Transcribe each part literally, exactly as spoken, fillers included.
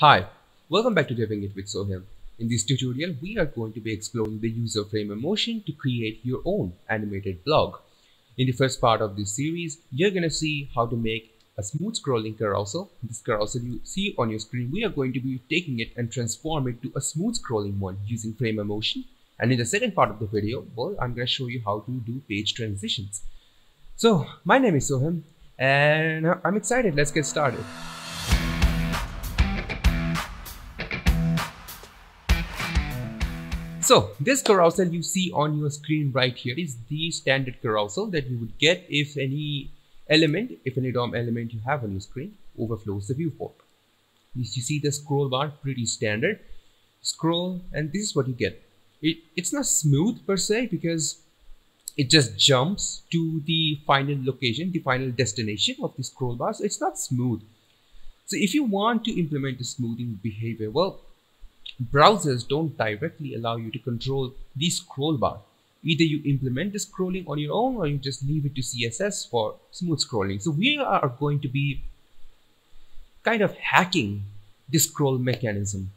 Hi, welcome back to Deving It with Soham. In this tutorial, we are going to be exploring the use of Framer Motion to create your own animated blog. In the first part of this series, you're going to see how to make a smooth scrolling carousel. This carousel you see on your screen, we are going to be taking it and transform it to a smooth scrolling one using Framer Motion. And in the second part of the video, well, I'm going to show you how to do page transitions. So, my name is Soham and I'm excited. Let's get started. So this carousel you see on your screen right here is the standard carousel that you would get if any element, if any D O M element you have on your screen overflows the viewport. You see the scroll bar, pretty standard. Scroll, and this is what you get. It, it's not smooth per se because it just jumps to the final location, the final destination of the scroll bar. So it's not smooth. So if you want to implement a smoothing behavior, well, browsers don't directly allow you to control the scroll bar. Either you implement the scrolling on your own or you just leave it to C S S for smooth scrolling. So we are going to be kind of hacking the scroll mechanism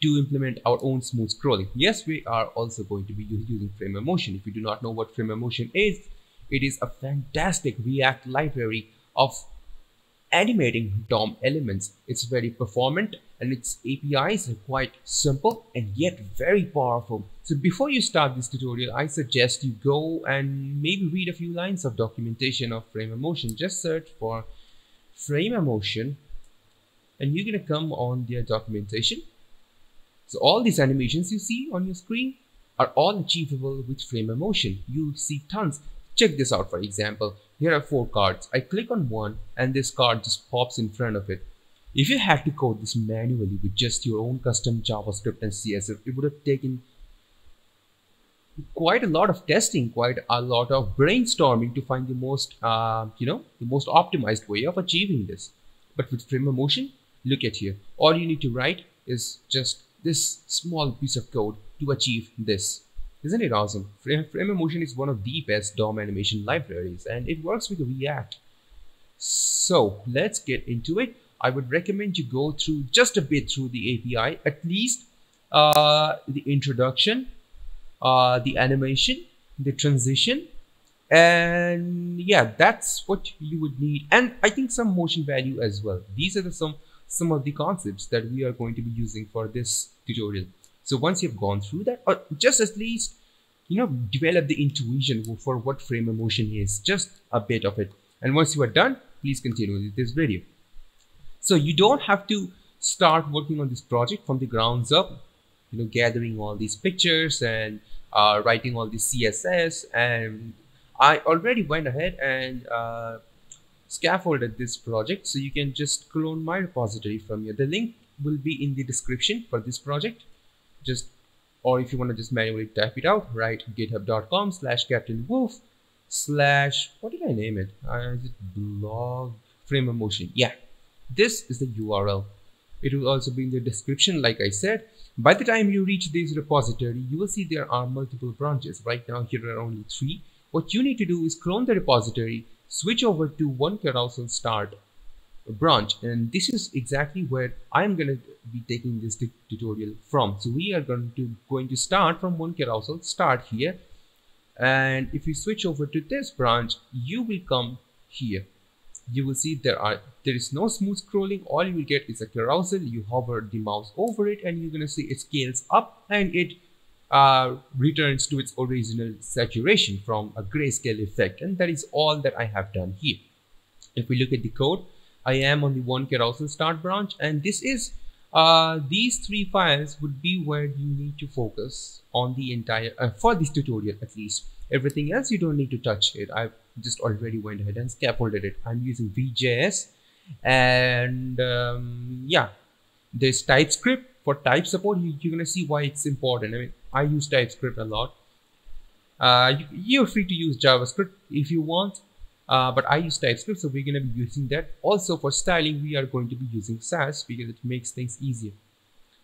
to implement our own smooth scrolling. Yes, we are also going to be using Framer Motion. If you do not know what Framer Motion is, it is a fantastic React library of animating D O M elements. It's very performant and its A P Is are quite simple and yet very powerful. So before you start this tutorial, I suggest you go and maybe read a few lines of documentation of Framer Motion. Just search for Framer Motion and you're gonna come on their documentation. So all these animations you see on your screen are all achievable with Framer Motion. You'll see tons. Check this out, for example. Here are four cards. I click on one and this card just pops in front of it. If you had to code this manually with just your own custom JavaScript and C S S, it would have taken quite a lot of testing, quite a lot of brainstorming to find the most, uh, you know, the most optimized way of achieving this. But with Framer Motion, look at here. All you need to write is just this small piece of code to achieve this. Isn't it awesome? Framer Motion is one of the best D O M animation libraries and it works with React. So let's get into it. I would recommend you go through just a bit through the A P I, at least uh, the introduction, uh, the animation, the transition, and yeah, that's what you would need. And I think some motion value as well. These are the, some, some of the concepts that we are going to be using for this tutorial. So once you've gone through that, or just at least, you know, develop the intuition for what Framer Motion is, just a bit of it. And once you are done, please continue with this video. So you don't have to start working on this project from the grounds up, you know, gathering all these pictures and uh, writing all the C S S. And I already went ahead and uh, scaffolded this project. So you can just clone my repository from here. The link will be in the description for this project. Just, or if you want to just manually type it out, right, github.com slash captainwoof slash, what did I name it? Uh, is it blog Framer Motion? Yeah, this is the U R L. It will also be in the description, like I said. By the time you reach this repository, you will see there are multiple branches. Right now, here are only three. What you need to do is clone the repository, switch over to one carousel start branch, and this is exactly where I'm going to be taking this tutorial from. So we are going to going to start from one carousel start here, and if you switch over to this branch, you will come here. You will see there are there is no smooth scrolling. All you will get is a carousel. You hover the mouse over it and you're going to see it scales up and it uh, returns to its original saturation from a grayscale effect, and that is all that I have done here. If we look at the code, I am on the one carousel start branch, and this is uh, these three files would be where you need to focus on the entire uh, for this tutorial at least. Everything else you don't need to touch it. I've just already went ahead and scaffolded it. I'm using V J S, and um, yeah, there's TypeScript for type support. You, you're gonna see why it's important. I mean, I use TypeScript a lot. Uh, you, you're free to use JavaScript if you want. Uh, but I use TypeScript, so we're going to be using that. Also for styling, we are going to be using Sass because it makes things easier.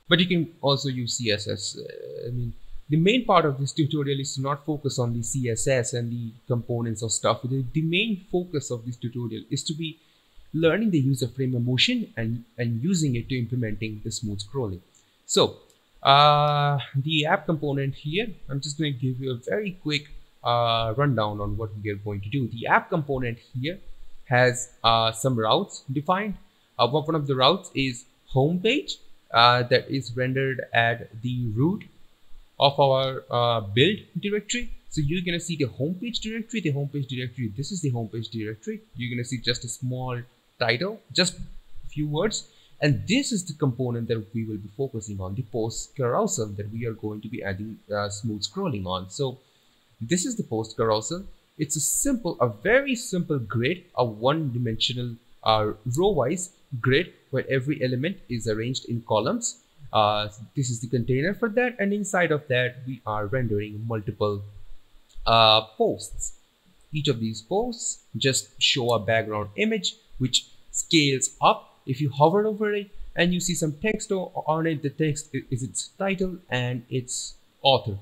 But you can also use C S S. Uh, I mean, the main part of this tutorial is to not focus on the C S S and the components or stuff. The, the main focus of this tutorial is to be learning the use of Framer Motion and, and using it to implementing the smooth scrolling. So uh, the app component here, I'm just going to give you a very quick uh, rundown on what we are going to do. The app component here has uh, some routes defined. Uh, one of the routes is home page uh, that is rendered at the root of our uh, build directory. So you're going to see the home page directory, the home page directory. This is the home page directory. You're going to see just a small title, just a few words. And this is the component that we will be focusing on, the post carousel that we are going to be adding uh, smooth scrolling on. So this is the post carousel. It's a simple, a very simple grid, a one-dimensional uh, row-wise grid where every element is arranged in columns. Uh, this is the container for that, and inside of that we are rendering multiple uh, posts. Each of these posts just show a background image which scales up if you hover over it, and you see some text on it. The text is its title and its author.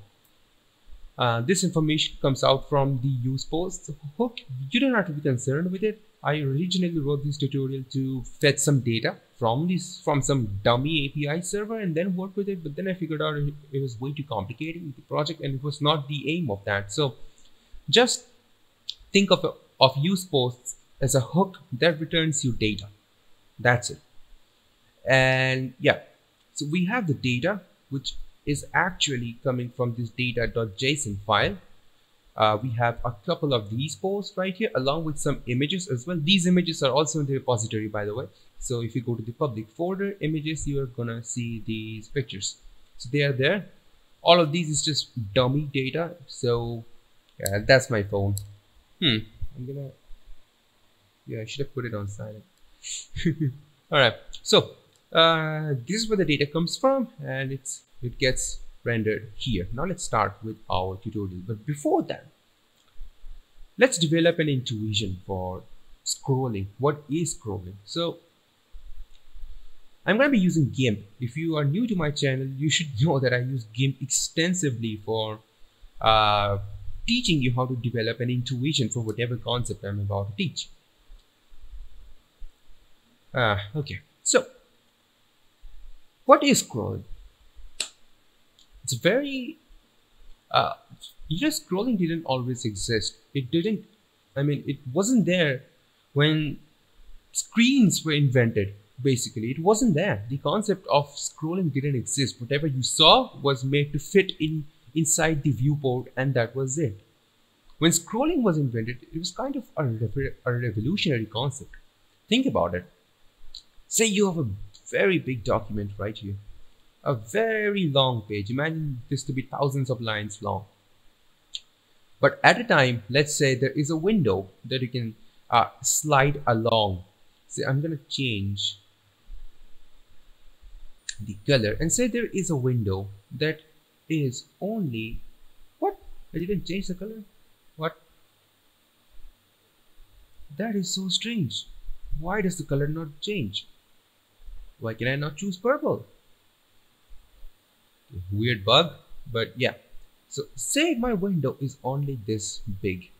Uh, this information comes out from the use posts hook. You don't have to be concerned with it. I originally wrote this tutorial to fetch some data from this from some dummy A P I server and then work with it, but then I figured out it, it was way too complicated with the project and it was not the aim of that. So just think of, of use posts as a hook that returns you data. That's it. And yeah, so we have the data, which is actually coming from this data.json file. Uh, we have a couple of these posts right here, along with some images as well. These images are also in the repository, by the way. So if you go to the public folder images, you are gonna see these pictures. So they are there. All of these is just dummy data. So yeah, that's my phone. Hmm. I'm gonna. Yeah, I should have put it on silent. All right. So uh, this is where the data comes from, and it's. It gets rendered here. Now let's start with our tutorial. But before that, let's develop an intuition for scrolling. What is scrolling? So I'm going to be using GIMP. If you are new to my channel, you should know that I use GIMP extensively for uh, teaching you how to develop an intuition for whatever concept I'm about to teach. Uh, okay, so what is scrolling? It's very, uh, you know, scrolling didn't always exist. It didn't, I mean, it wasn't there when screens were invented, basically. It wasn't there. The concept of scrolling didn't exist. Whatever you saw was made to fit in inside the viewport, and that was it. When scrolling was invented, it was kind of a, rev- a revolutionary concept. Think about it. Say you have a very big document right here. A very long page. Imagine this to be thousands of lines long. But at a time, let's say there is a window that you can uh, slide along. Say I'm going to change the color and say there is a window that is only what? I didn't change the color. What? That is so strange. Why does the color not change? Why can I not choose purple? Weird bug, but yeah. So say my window is only this big.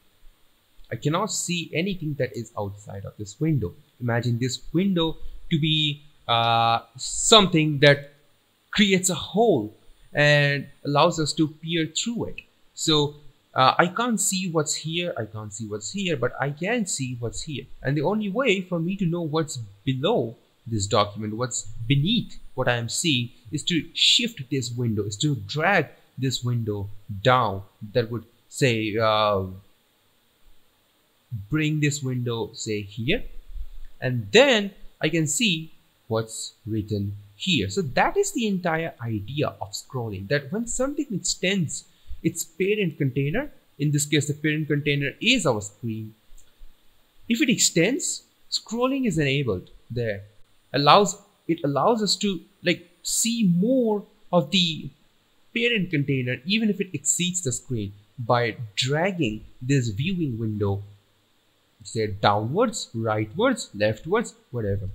I cannot see anything that is outside of this window. Imagine this window to be uh, something that creates a hole and allows us to peer through it. So uh, I can't see what's here. I can't see what's here, but I can see what's here. And the only way for me to know what's below this document, what's beneath what I am seeing, is to shift this window, is to drag this window down. That would say uh, bring this window, say, here, and then I can see what's written here. So that is the entire idea of scrolling, that when something extends its parent container, in this case the parent container is our screen, if it extends, scrolling is enabled there. Allows it allows us to like see more of the parent container even if it exceeds the screen by dragging this viewing window, say, downwards, rightwards, leftwards, whatever.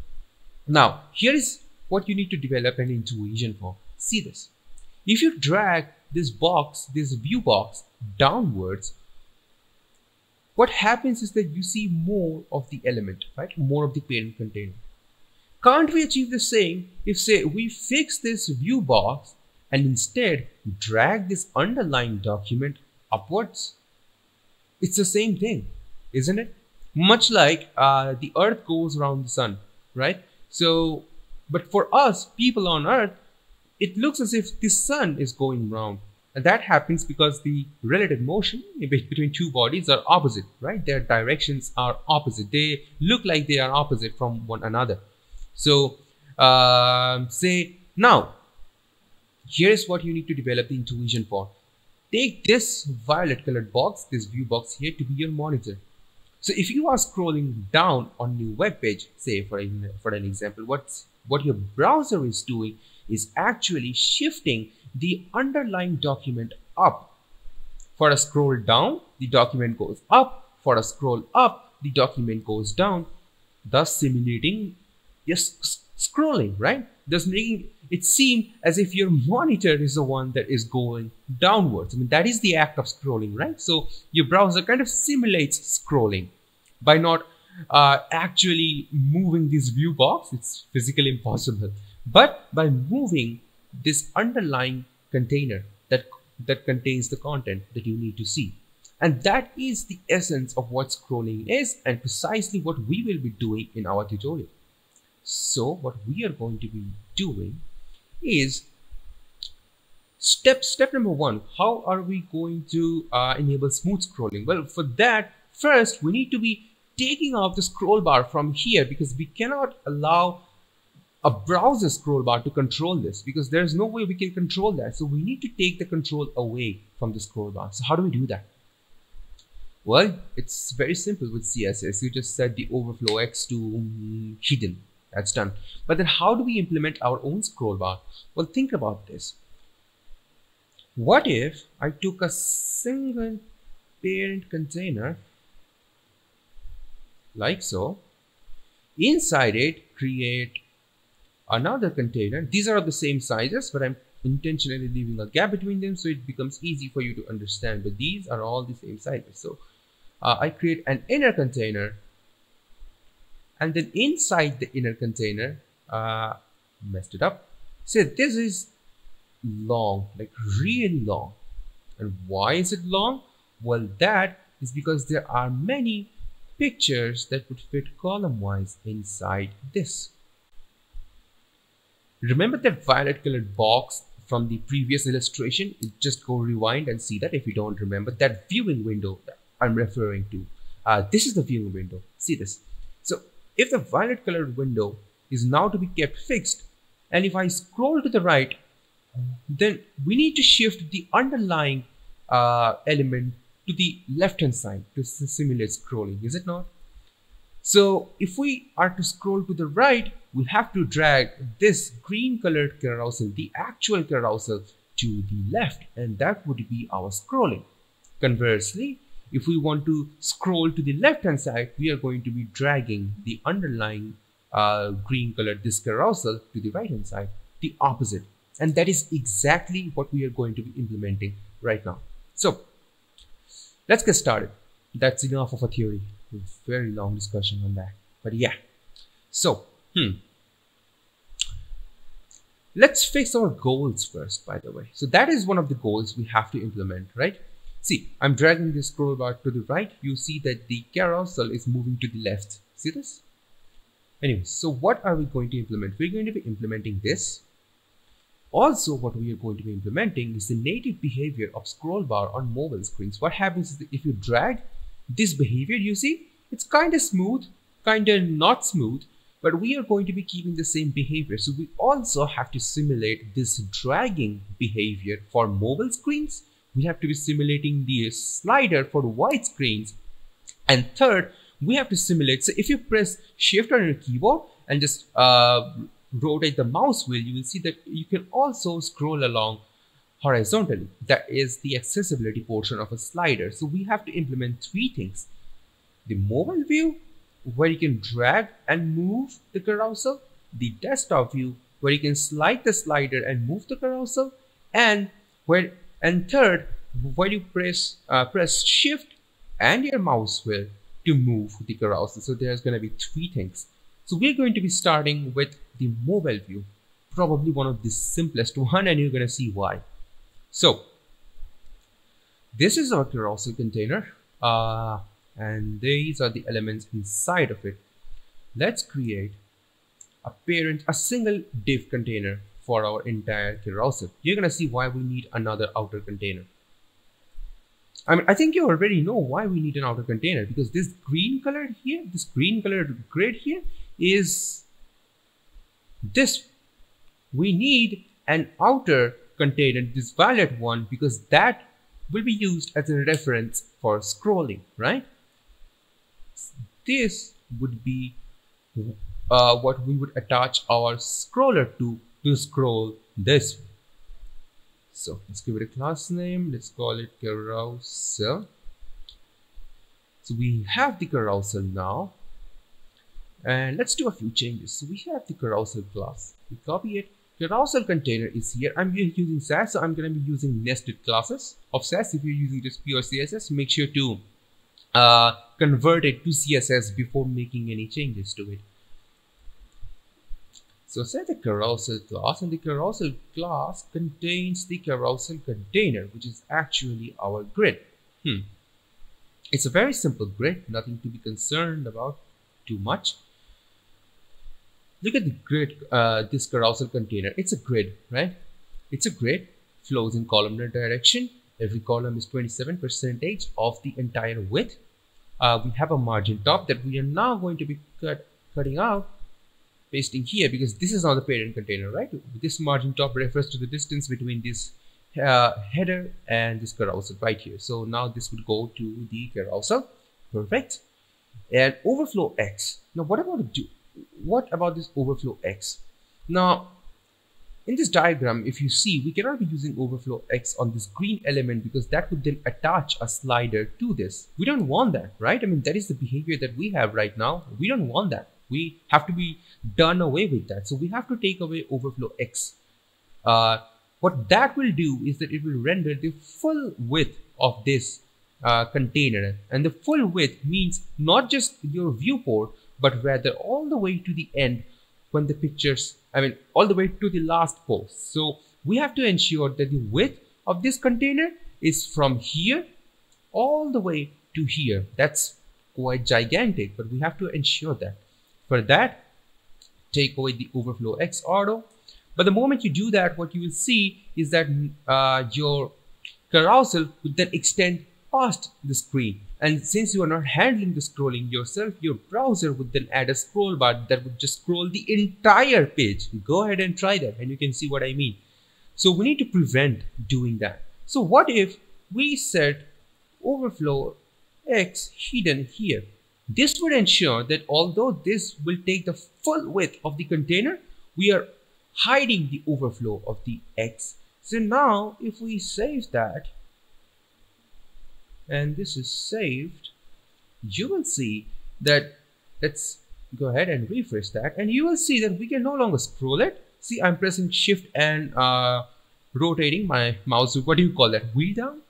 Now here is what you need to develop an intuition for. See this. If you drag this box, this view box, downwards, what happens is that you see more of the element, right? More of the parent container. Can't we achieve the same if, say, we fix this view box and instead drag this underlying document upwards? It's the same thing, isn't it? Much like uh, the earth goes around the sun, right? So, but for us, people on earth, it looks as if the sun is going round. And that happens because the relative motion between two bodies are opposite, right? Their directions are opposite. They look like they are opposite from one another. So, uh, say now, here's what you need to develop the intuition for. Take this violet colored box, this view box here, to be your monitor. So if you are scrolling down on your web page, say for, a, for an example, what's, what your browser is doing is actually shifting the underlying document up. For a scroll down, the document goes up. For a scroll up, the document goes down, thus simulating just scrolling, right? Thus making it seem as if your monitor is the one that is going downwards. I mean, that is the act of scrolling, right? So your browser kind of simulates scrolling by not uh, actually moving this view box. It's physically impossible, but by moving this underlying container that that contains the content that you need to see. And that is the essence of what scrolling is, and precisely what we will be doing in our tutorial. So what we are going to be doing is step step number one. How are we going to uh, enable smooth scrolling? Well, for that, first we need to be taking off the scroll bar from here, because we cannot allow a browser scroll bar to control this, because there's no way we can control that. So we need to take the control away from the scroll bar. So how do we do that? Well, it's very simple with C S S. You just set the overflow X to hidden. That's done. But then how do we implement our own scroll bar? Well, think about this. What if I took a single parent container like so, inside it create another container. These are of the same sizes, but I'm intentionally leaving a gap between them so it becomes easy for you to understand, but these are all the same sizes. So uh, I create an inner container, and then inside the inner container, uh, messed it up. So this is long, like really long. And why is it long? Well, that is because there are many pictures that would fit column wise inside this. Remember that violet colored box from the previous illustration? Just go rewind and see that if you don't remember, that viewing window that I'm referring to. Uh, this is the viewing window. See this. So if the violet colored window is now to be kept fixed, and if I scroll to the right, then we need to shift the underlying uh, element to the left hand side to simulate scrolling, is it not? So if we are to scroll to the right, we have to drag this green colored carousel, the actual carousel, to the left, and that would be our scrolling. Conversely, if we want to scroll to the left hand side, we are going to be dragging the underlying uh, green colored this carousel to the right hand side, the opposite. And that is exactly what we are going to be implementing right now. So let's get started. That's enough of a theory. A very long discussion on that, but yeah. So hmm. let's fix our goals first, by the way. So that is one of the goals we have to implement, right? See, I'm dragging this scroll bar to the right. You see that the carousel is moving to the left. See this? Anyway, so what are we going to implement? We're going to be implementing this. Also, what we are going to be implementing is the native behavior of scroll bar on mobile screens. What happens is that if you drag this behavior, you see, it's kind of smooth, kind of not smooth, but we are going to be keeping the same behavior. So we also have to simulate this dragging behavior for mobile screens. We have to be simulating the slider for wide screens. And third, we have to simulate. So if you press shift on your keyboard and just uh, rotate the mouse wheel, you will see that you can also scroll along horizontally. That is the accessibility portion of a slider. So we have to implement three things. The mobile view, where you can drag and move the carousel. The desktop view, where you can slide the slider and move the carousel. And where And third, when you press uh, press shift and your mouse wheel to move the carousel. So there's going to be three things. So we're going to be starting with the mobile view, probably one of the simplest one, and you're going to see why. So this is our carousel container, uh, and these are the elements inside of it. Let's create a parent, a single div container for our entire carousel. You're going to see why we need another outer container. I mean, I think you already know why we need an outer container, because this green colored here, this green colored grid here is this. We need an outer container, this violet one, because that will be used as a reference for scrolling, right? This would be uh, what we would attach our scroller to, to scroll this way. So let's give it a class name. Let's call it carousel. So we have the carousel now, and let's do a few changes. So we have the carousel class. We copy it. Carousel container is here. I'm using Sass, so I'm going to be using nested classes of Sass. If you're using just pure C S S, make sure to uh, convert it to C S S before making any changes to it. So set the carousel class, and the carousel class contains the carousel container, which is actually our grid. Hmm. It's a very simple grid, nothing to be concerned about too much. Look at the grid, uh, this carousel container. It's a grid, right? It's a grid, flows in columnar direction. Every column is twenty-seven percent of the entire width. Uh, we have a margin top that we are now going to be cut, cutting out, pasting here, because this is not the parent container, right? This margin top refers to the distance between this uh, header and this carousel right here. So now this would go to the carousel. Perfect. And overflow X. Now, what about do? What about this overflow X? Now, in this diagram, if you see, we cannot be using overflow X on this green element, because that would then attach a slider to this. We don't want that, right? I mean, that is the behavior that we have right now. We don't want that. We have to be done away with that. So we have to take away overflow X. Uh, what that will do is that it will render the full width of this uh, container. And the full width means not just your viewport, but rather all the way to the end when the pictures, I mean, all the way to the last post. So we have to ensure that the width of this container is from here all the way to here. That's quite gigantic, but we have to ensure that. For that, take away the overflow X auto. But the moment you do that, what you will see is that uh, your carousel would then extend past the screen. And since you are not handling the scrolling yourself, your browser would then add a scroll bar that would just scroll the entire page. Go ahead and try that, and you can see what I mean. So we need to prevent doing that. So what if we set overflow X hidden here? This would ensure that although this will take the full width of the container, we are hiding the overflow of the X. So now if we save that, and this is saved, you will see that, let's go ahead and refresh that, and you will see that we can no longer scroll it. See, I'm pressing shift and uh, rotating my mouse. What do you call that? Wheel down?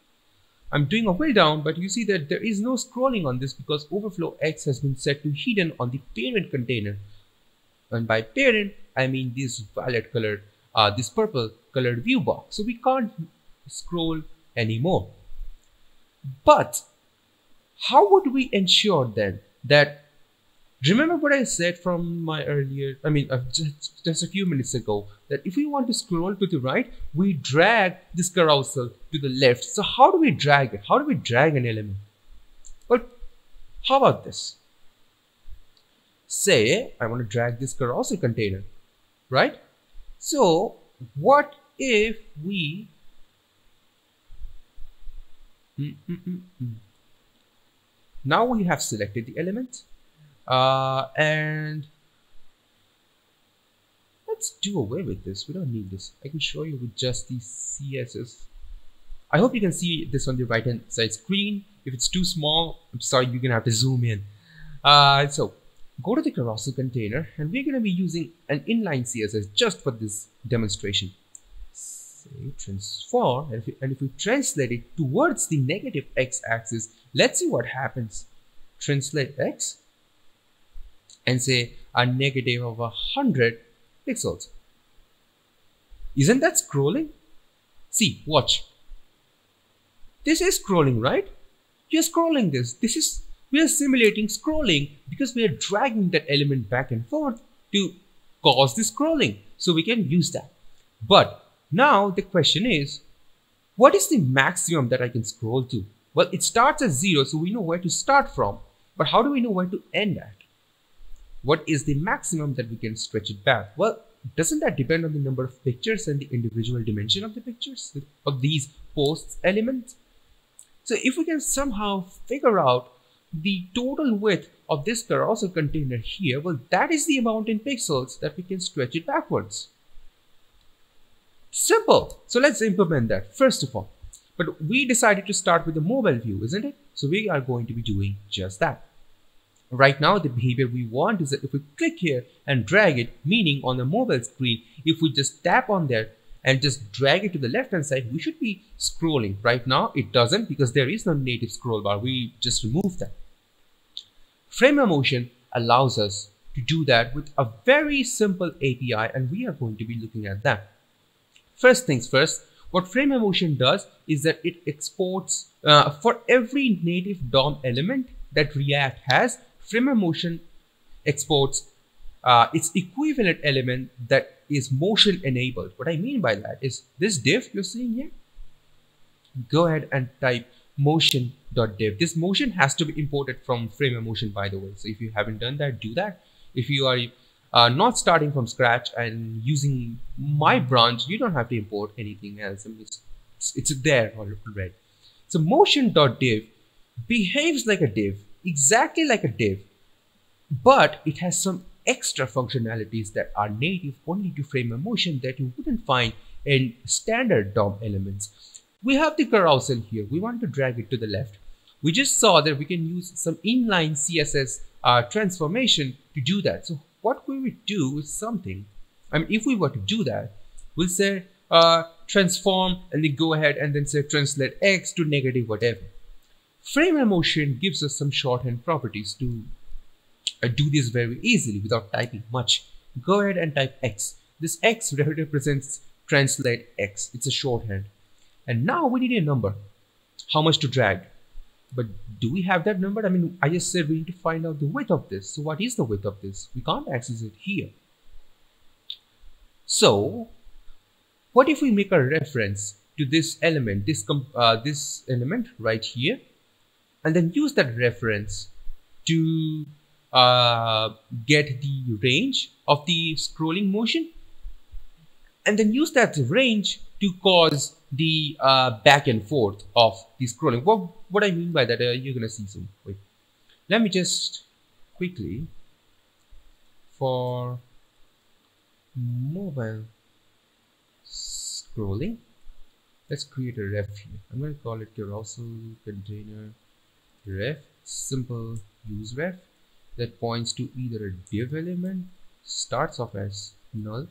I'm doing a wheel down, but you see that there is no scrolling on this because overflow X has been set to hidden on the parent container. And by parent, I mean this violet colored, uh, this purple colored view bar. So we can't scroll anymore. But how would we ensure then that, remember what I said from my earlier, I mean, uh, just, just a few minutes ago, that if we want to scroll to the right, we drag this carousel to the left. So how do we drag it? How do we drag an element? Well, how about this? Say, I want to drag this carousel container, right? So what if we, mm, mm, mm, mm. now we have selected the element. Uh, and let's do away with this. We don't need this. I can show you with just the C S S. I hope you can see this on the right hand side screen. If it's too small, I'm sorry, you're gonna have to zoom in. Uh, so go to the carousel container, and we're gonna be using an inline C S S just for this demonstration. So transform, and if, we, and if we translate it towards the negative X axis, Let's see what happens. Translate X and say a negative of one hundred pixels. Isn't that scrolling? See, watch. This is scrolling, right? You're scrolling this. This is, we are simulating scrolling because we are dragging that element back and forth to cause the scrolling. So we can use that. But now the question is, what is the maximum that I can scroll to? Well, it starts at zero, so we know where to start from. But how do we know where to end at? What is the maximum that we can stretch it back? Well, doesn't that depend on the number of pictures and the individual dimension of the pictures of these posts elements? So if we can somehow figure out the total width of this carousel container here, well, that is the amount in pixels that we can stretch it backwards. Simple. So let's implement that first of all. But we decided to start with the mobile view, isn't it? So we are going to be doing just that. Right now, the behavior we want is that if we click here and drag it, meaning on the mobile screen, if we just tap on there and just drag it to the left hand side, we should be scrolling. Right now, it doesn't because there is no native scroll bar. We just remove that. Framer Motion allows us to do that with a very simple A P I, and we are going to be looking at that. First things first, what Framer Motion does is that it exports uh, for every native D O M element that React has. Framer Motion exports uh, its equivalent element that is motion enabled. What I mean by that is this div you're seeing here. Go ahead and type motion.div. This motion has to be imported from Framer Motion, by the way. So if you haven't done that, do that. If you are uh, not starting from scratch and using my branch, you don't have to import anything else. I mean, it's, it's there already. So motion.div behaves like a div. Exactly like a div, but it has some extra functionalities that are native only to Framer Motion that you wouldn't find in standard D O M elements. We have the carousel here. We want to drag it to the left. We just saw that we can use some inline C S S uh, transformation to do that. So what we would do is something. I mean, if we were to do that, we'll say uh, transform and then go ahead and then say translate X to negative whatever. Framer Motion gives us some shorthand properties to uh, do this very easily without typing much. Go ahead and type X. This X represents translate X. It's a shorthand. And now we need a number. How much to drag? But do we have that number? I mean, I just said we need to find out the width of this. So what is the width of this? We can't access it here. So what if we make a reference to this element, this, uh, this element right here? And then use that reference to uh, get the range of the scrolling motion. And then use that range to cause the uh, back and forth of the scrolling. What, what I mean by that, uh, you're going to see soon. Wait, let me just quickly for mobile scrolling. Let's create a ref here. I'm going to call it carousel container. Ref, simple use ref that points to either a div element, starts off as null,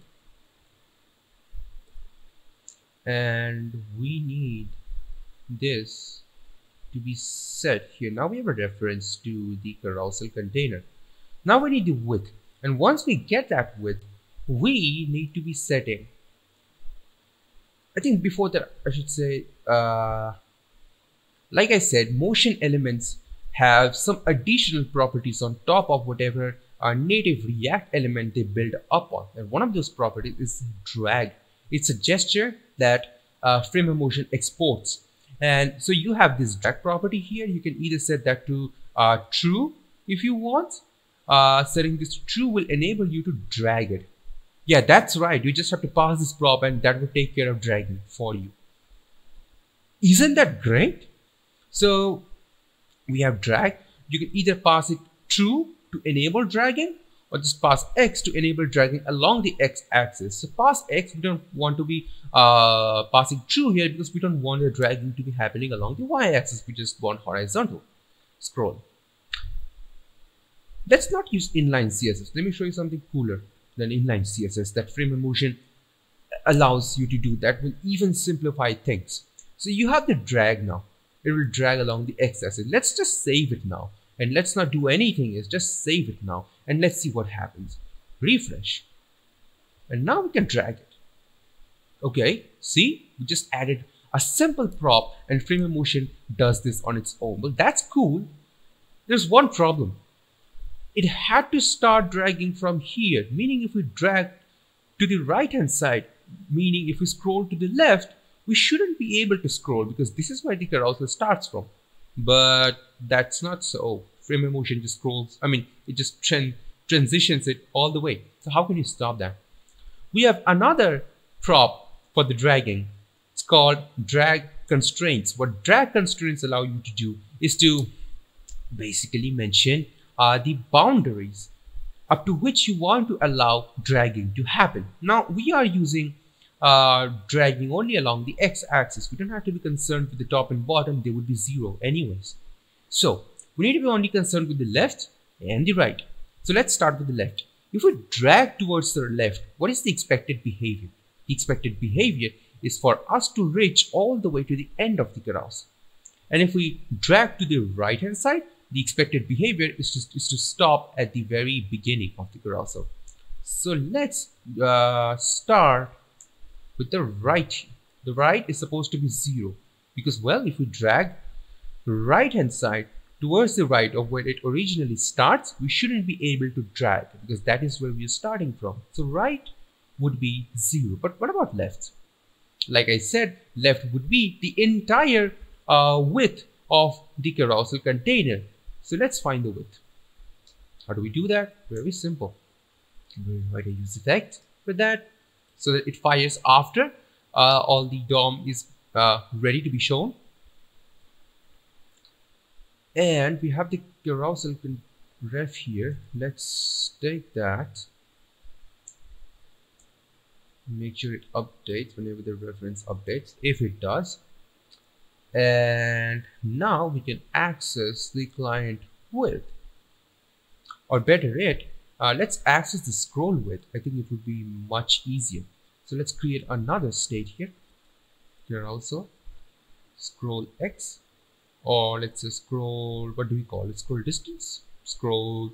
and we need this to be set here. Now we have a reference to the carousel container. Now we need the width, and once we get that width, we need to be setting. I think before that, I should say, uh, like I said, motion elements have some additional properties on top of whatever our native React element they build up on. And one of those properties is drag. It's a gesture that uh, Framer Motion exports. And so you have this drag property here. You can either set that to uh, true if you want. Uh, setting this to true will enable you to drag it. Yeah, that's right. You just have to pass this prop and that will take care of dragging for you. Isn't that great? So we have drag. You can either pass it true to enable dragging or just pass X to enable dragging along the X axis. So pass X, we don't want to be uh, passing true here because we don't want the dragging to be happening along the Y axis. We just want horizontal scroll. Let's not use inline C S S. Let me show you something cooler than inline C S S that Framer Motion allows you to do that will even simplify things. So you have the drag now. it will drag along the x-axis. Let's just save it now, and let's not do anything else. Just save it now, and let's see what happens. Refresh, and now we can drag it. Okay, see, we just added a simple prop, and Framer Motion does this on its own. Well, that's cool. There's one problem. It had to start dragging from here, meaning if we drag to the right hand side, meaning if we scroll to the left, we shouldn't be able to scroll because this is where the carousel starts from. But that's not so. Framer Motion just scrolls, I mean, it just trend, transitions it all the way. So how can you stop that? We have another prop for the dragging. It's called drag constraints. What drag constraints allow you to do is to basically mention are the boundaries up to which you want to allow dragging to happen. Now we are using uh, dragging only along the x-axis. We don't have to be concerned with the top and bottom. They would be zero anyways. So we need to be only concerned with the left and the right. So let's start with the left. If we drag towards the left, what is the expected behavior? The expected behavior is for us to reach all the way to the end of the carousel. And if we drag to the right hand side, the expected behavior is to, is to stop at the very beginning of the carousel. So let's uh, start with the right. The right is supposed to be zero because, well, if we drag the right hand side towards the right of where it originally starts, we shouldn't be able to drag because that is where we are starting from. So right would be zero. But what about left? Like I said, left would be the entire uh, width of the carousel container. So let's find the width. How do we do that? Very simple. We invite a use effect for that so that it fires after uh, all the D O M is uh, ready to be shown. And we have the carousel ref here. Let's take that. Make sure it updates whenever the reference updates, if it does. And now we can access the client width, or better yet, uh, let's access the scroll width. I think it would be much easier. So let's create another state here. Here also scroll X, or let's just scroll, what do we call it? Scroll distance, scroll.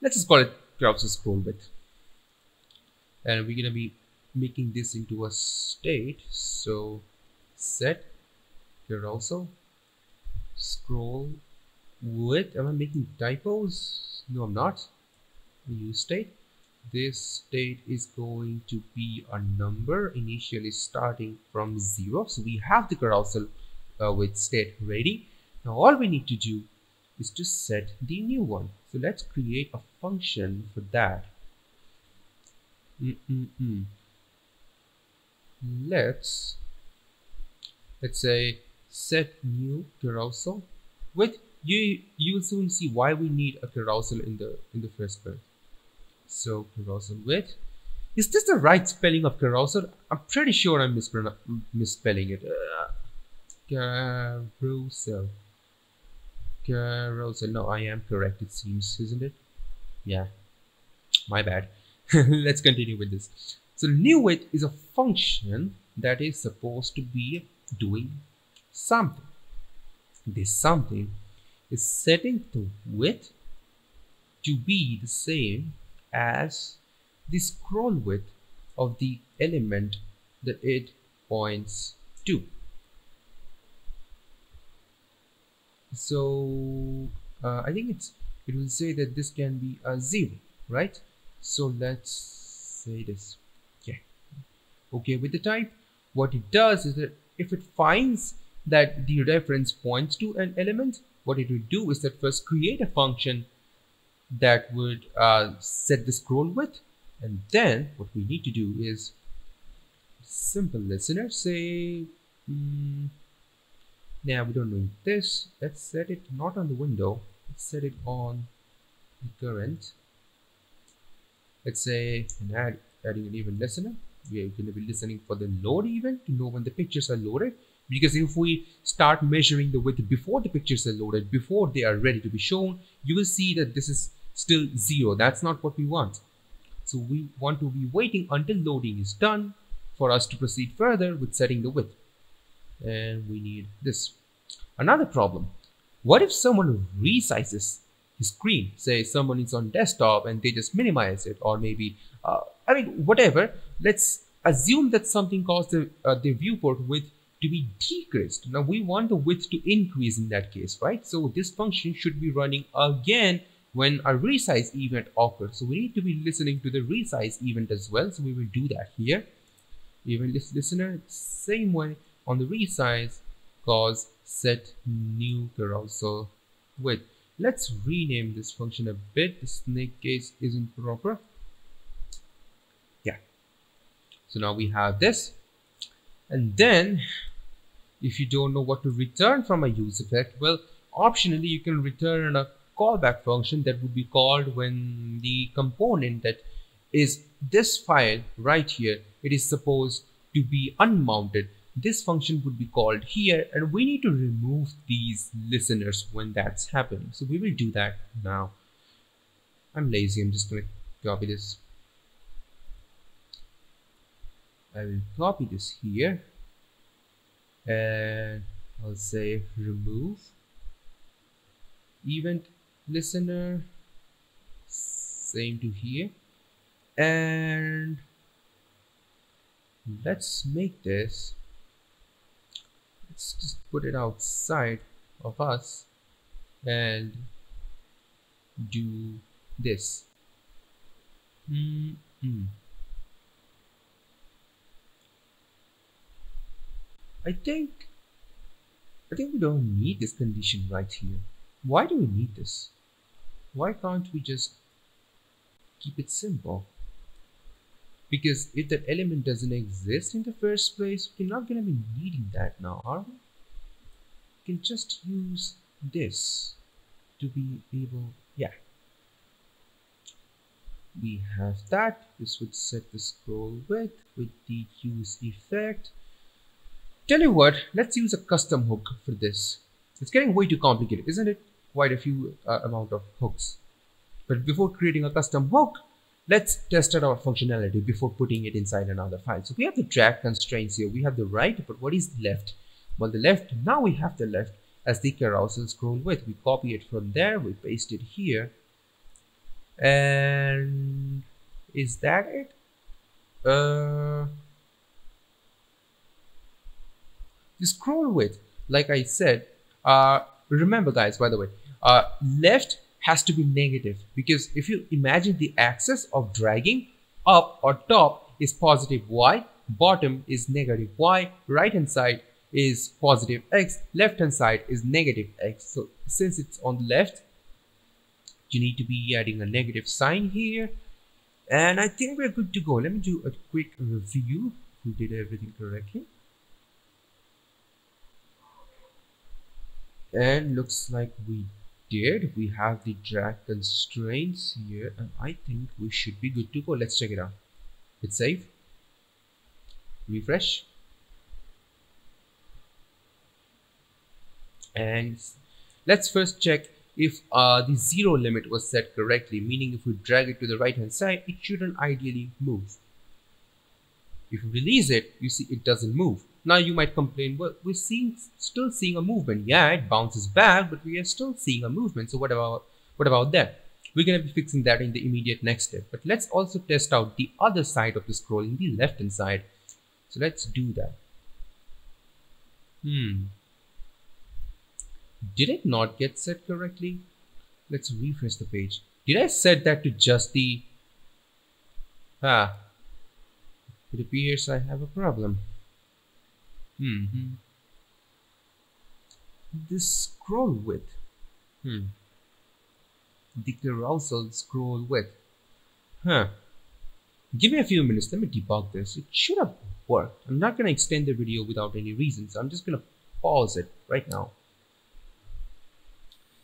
Let's just call it carousel scroll width. And we're going to be making this into a state, so set here also scroll width. Am I making typos? No, I'm not. New state. This state is going to be a number initially starting from zero. So we have the carousel uh, width state ready. Now all we need to do is to set the new one. So let's create a function for that. Mm -mm -mm. Let's let's say set new carousel width. You you'll soon see why we need a carousel in the in the first place. So carousel width. Is this the right spelling of carousel? I'm pretty sure I'm misspelling it. Uh, carousel. Carousel. No, I am correct. It seems, isn't it? Yeah. My bad. Let's continue with this. So new width is a function that is supposed to be doing something. This something is setting the width to be the same as the scroll width of the element that it points to. So uh, I think it's it will say that this can be a zero, right? So let's say this. Okay, with the type, what it does is that if it finds that the reference points to an element, what it would do is that first create a function that would uh, set the scroll width, and then what we need to do is simple listener say mm, now we don't need this. Let's set it not on the window, let's set it on the current. Let's say and add adding an even listener. We are going to be listening for the load event to know when the pictures are loaded, because if we start measuring the width before the pictures are loaded, before they are ready to be shown, you will see that this is still zero. That's not what we want. So we want to be waiting until loading is done for us to proceed further with setting the width. and we need this. Another problem, what if someone resizes his screen? Say someone is on desktop and they just minimize it, or maybe, uh, I mean, whatever. Let's assume that something caused the, uh, the viewport width to be decreased. Now we want the width to increase in that case, right? So this function should be running again when a resize event occurs. So we need to be listening to the resize event as well. So we will do that here. Even this listener, same way on the resize, cause set new carousel width. Let's rename this function a bit. The snake case isn't proper. Yeah. So now we have this. And then if you don't know what to return from a use effect, well, optionally you can return a callback function that would be called when the component that is this file right here, it is supposed to be unmounted. This function would be called here, and we need to remove these listeners when that's happening. So we will do that now. I'm lazy, I'm just going to copy this. I will copy this here and I'll say remove event listener, same to here, and let's make this, let's just put it outside of us and do this. Mm-hmm. I think I think we don't need this condition right here. Why do we need this? Why can't we just keep it simple? Because if that element doesn't exist in the first place, we're not going to be needing that now, are we? We can just use this to be able, yeah. We have that. This would set the scroll width with the use effect. Tell you what, let's use a custom hook for this. It's getting way too complicated, isn't it? Quite a few uh, amount of hooks. But before creating a custom hook, let's test out our functionality before putting it inside another file. So we have the drag constraints here. We have the right, but what is left? Well, the left, now we have the left as the carousel scroll width. We copy it from there, we paste it here. And is that it? Uh, the scroll width, like I said, uh remember guys, by the way, uh left has to be negative, because if you imagine the axis of dragging, up or top is positive y, bottom is negative y, right hand side is positive x, left hand side is negative x. So since it's on the left, you need to be adding a negative sign here, and I think we're good to go. Let me do a quick review. We did everything correctly. And looks like we did. We have the drag constraints here, and I think we should be good to go. Let's check it out. Hit save. Refresh. And let's first check if uh, the zero limit was set correctly, meaning if we drag it to the right hand side, it shouldn't ideally move. If you release it, you see it doesn't move. Now you might complain, well, we're seeing, still seeing a movement. Yeah, it bounces back, but we are still seeing a movement. So what about, what about that? We're going to be fixing that in the immediate next step. But let's also test out the other side of the scroll, in the left-hand side. So let's do that. Hmm. Did it not get set correctly? Let's refresh the page. Did I set that to just the... Ah. It appears I have a problem. Mm-hmm. The scroll width, hmm. the carousel scroll width, huh. Give me a few minutes, let me debug this. It should have worked. I'm not going to extend the video without any reason, so I'm just going to pause it right now.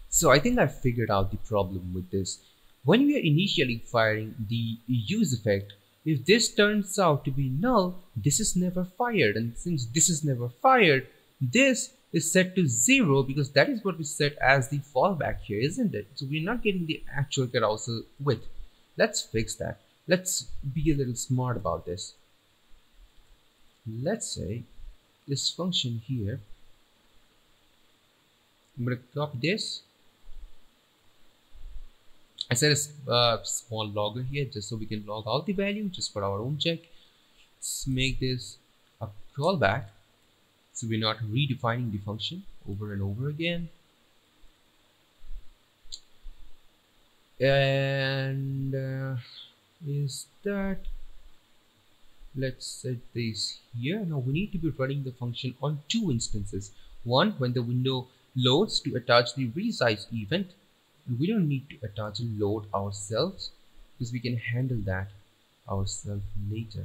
So I think I figured out the problem with this. When we are initially firing the use effect, if this turns out to be null, this is never fired, and since this is never fired, this is set to zero, because that is what we set as the fallback here, isn't it? So we're not getting the actual carousel width. Let's fix that. Let's be a little smart about this. Let's say this function here. I'm going to copy this. I set a uh, small logger here just so we can log out the value just for our own check. Let's make this a callback so we're not redefining the function over and over again. And uh, is that, let's set this here. Now we need to be running the function on two instances. One, when the window loads to attach the resize event. And we don't need to attach a load ourselves because we can handle that ourselves later.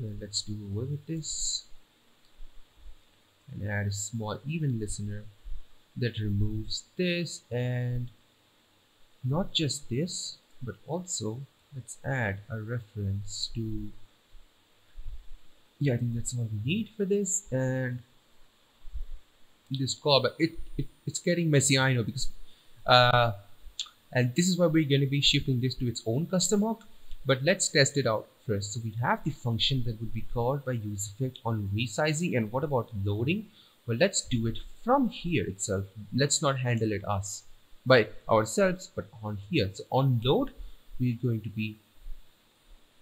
Well, let's do away with this and add a small event listener that removes this, and not just this, but also let's add a reference to, yeah, I think that's all we need for this. And this callback, it, it it's getting messy, I know, because uh and this is why we're going to be shifting this to its own custom hook, but let's test it out first. So we have the function that would be called by useEffect on resizing, and what about loading? Well, let's do it from here itself. Let's not handle it us by ourselves, but on here. So on load, we're going to be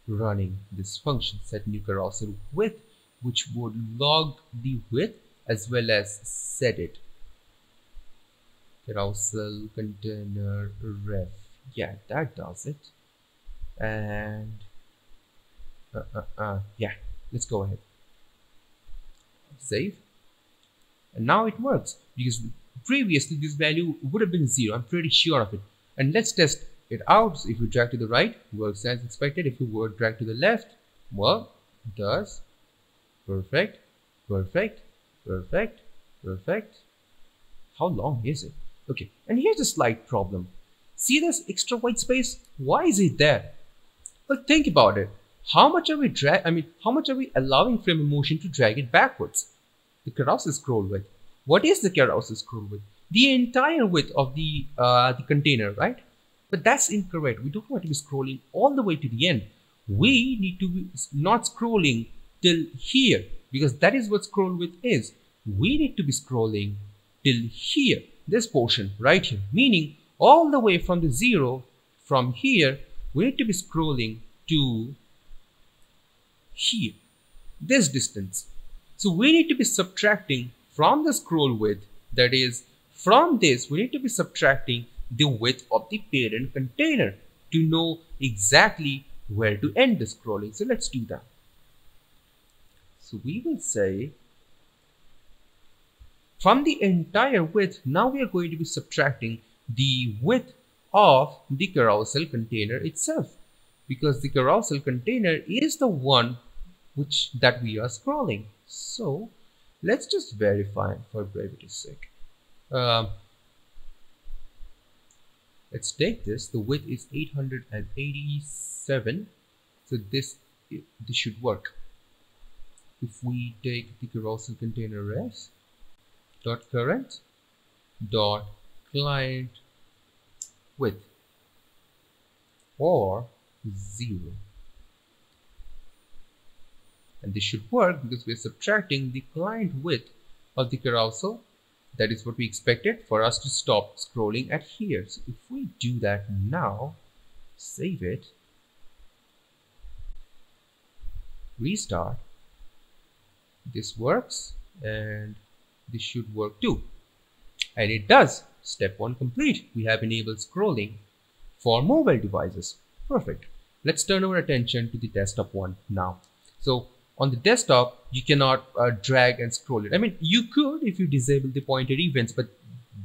running this function, set new carousel width, which would log the width as well as set it. Carousel container ref. Yeah, that does it. And uh, uh, uh, yeah, let's go ahead. Save. And now it works, because previously this value would have been zero. I'm pretty sure of it. And let's test it out. So if we drag to the right, works as expected. If we were drag to the left, well, it does. Perfect. Perfect. Perfect. Perfect. How long is it? Okay, and here's a slight problem. See this extra white space? Why is it there? Well, think about it. How much are we drag? I mean, how much are we allowing Framer Motion to drag it backwards? The carousel scroll width. What is the carousel scroll width? The entire width of the uh, the container, right? But that's incorrect. We don't want to be scrolling all the way to the end. We need to be not scrolling till here, because that is what scroll width is. We need to be scrolling till here, this portion right here, meaning all the way from the zero, from here, we need to be scrolling to here, this distance. So we need to be subtracting from the scroll width, that is, from this, we need to be subtracting the width of the parent container to know exactly where to end the scrolling. So let's do that. So we will say, from the entire width, now we are going to be subtracting the width of the carousel container itself, because the carousel container is the one which that we are scrolling. So let's just verify for brevity's sake. Um, let's take this. The width is eight hundred eighty-seven, so this this should work. If we take the carousel container ref dot current dot client width or zero, and this should work because we're subtracting the client width of the carousel. That is what we expected for us to stop scrolling at here. So if we do that now, save it, restart, this works, and this should work too. And it does. Step one complete. We have enabled scrolling for mobile devices. Perfect. Let's turn our attention to the desktop one now. So on the desktop, you cannot uh, drag and scroll it. I mean, you could if you disable the pointer events, but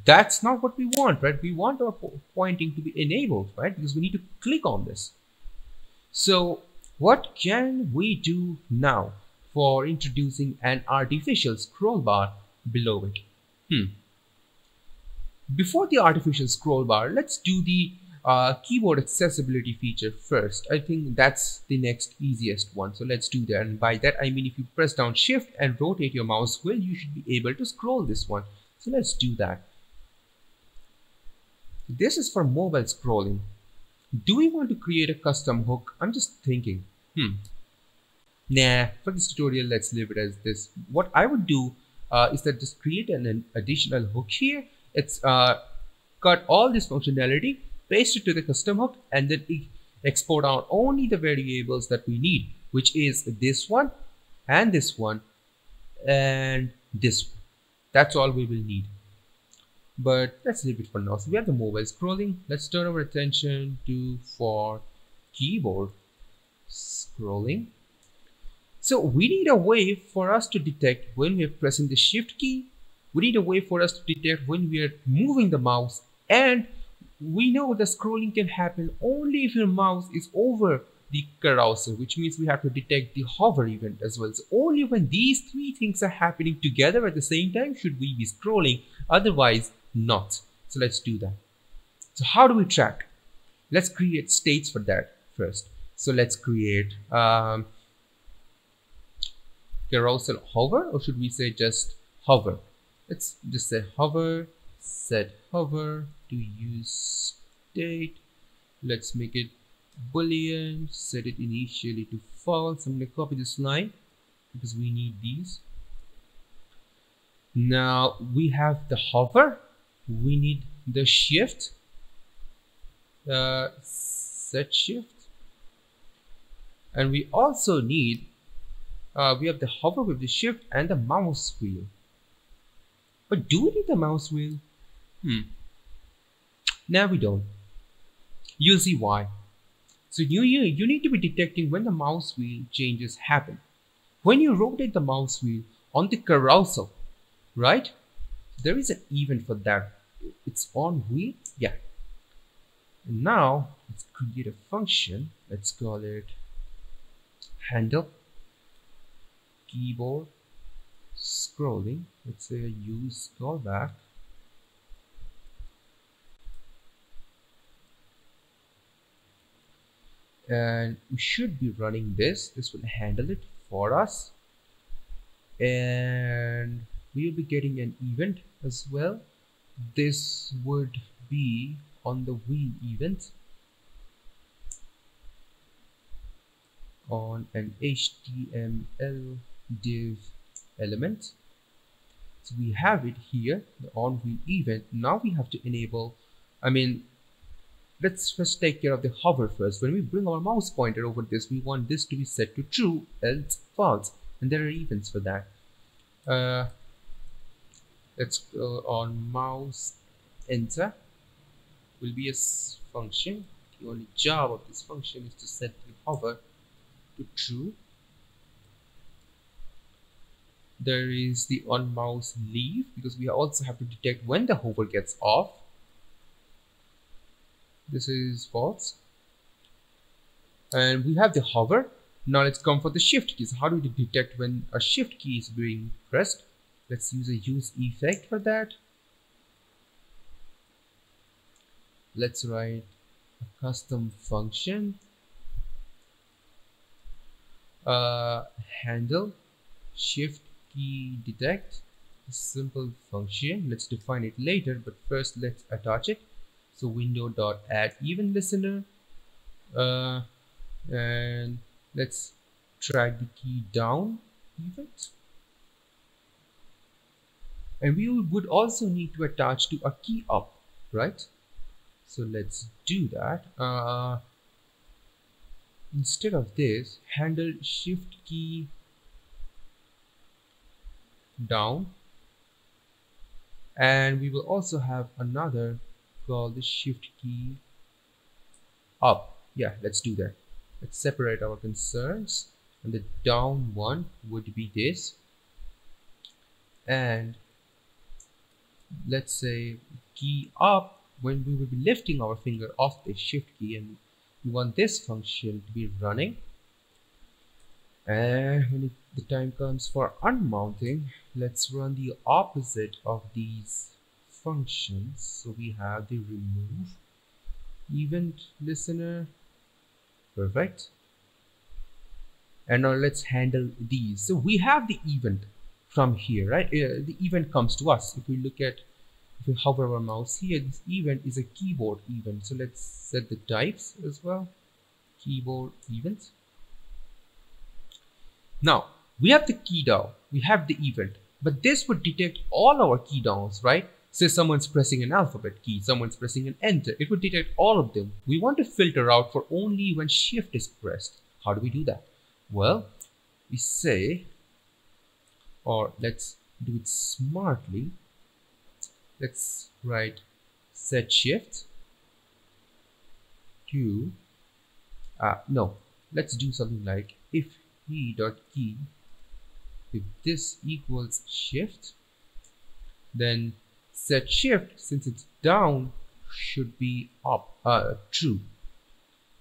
that's not what we want, right? We want our po pointing to be enabled, right? Because we need to click on this. So what can we do now for introducing an artificial scroll bar below it? Hmm. Before the artificial scroll bar, let's do the uh, keyboard accessibility feature first. I think that's the next easiest one. So let's do that. And by that, I mean, if you press down shift and rotate your mouse wheel, you should be able to scroll this one. So let's do that. This is for mobile scrolling. Do we want to create a custom hook? I'm just thinking. Hmm. nah, for this tutorial, let's leave it as this. What I would do uh, is that just create an, an additional hook here. It's uh, cut all this functionality, paste it to the custom hook, and then export out only the variables that we need, which is this one and this one and this one. That's all we will need. But let's leave it for now. So we have the mobile scrolling. Let's turn our attention to for keyboard scrolling. So we need a way for us to detect when we are pressing the shift key. We need a way for us to detect when we are moving the mouse, and we know the scrolling can happen only if your mouse is over the cursor, which means we have to detect the hover event as well. So only when these three things are happening together at the same time should we be scrolling, otherwise not. So let's do that. So how do we track? Let's create states for that first. So let's create um, carousel hover, or should we say just hover? Let's just say hover, set hover to use state. Let's make it boolean, set it initially to false. I'm going to copy this line because we need these. Now we have the hover, we need the shift, uh, set shift, and we also need uh, we have the hover with the shift and the mouse wheel. But do we need the mouse wheel? Hmm. No, we don't. You'll see why. So you, you, you need to be detecting when the mouse wheel changes happen. When you rotate the mouse wheel on the carousel, right? There is an event for that. It's on wheel, yeah. And now let's create a function. Let's call it handle keyboard scrolling. Let's say use callback. And we should be running this. This will handle it for us. And we will be getting an event as well. This would be on the wheel event. On an H T M L div element. So we have it here, the on wheel event. Now we have to enable, I mean, let's first take care of the hover first. When we bring our mouse pointer over this, we want this to be set to true, else false. And there are events for that. Uh, let's go on mouse enter. Will be a function. The only job of this function is to set the hover to true. There is the on mouse leave, because we also have to detect when the hover gets off. This is false, and we have the hover. Now let's come for the shift keys. How do we detect when a shift key is being pressed? Let's use a use effect for that. Let's write a custom function, uh, handle shift key detect, a simple function. Let's define it later, but first let's attach it. So window.add even listener, uh, and let's drag the key down event. And we would also need to attach to a key up, right? So let's do that. Uh, instead of this, handle shift key down, and we will also have another. Call the shift key up. Yeah, let's do that. Let's separate our concerns, and the down one would be this, and let's say key up when we will be lifting our finger off the shift key, and we want this function to be running. And when the time comes for unmounting, let's run the opposite of these functions. So we have the remove event listener, perfect. And now let's handle these. So we have the event from here, right? Uh, the event comes to us. If we look at, if we hover our mouse here, this event is a keyboard event. So let's set the types as well, keyboard event. Now we have the key DAO, we have the event, but this would detect all our key DAOs, right? Say someone's pressing an alphabet key, someone's pressing an enter, it would detect all of them. We want to filter out for only when shift is pressed. How do we do that? Well, we say, or let's do it smartly. Let's write set shift to, uh, no, let's do something like if he dot key, if this equals shift, then set shift, since it's down, should be up, uh, true.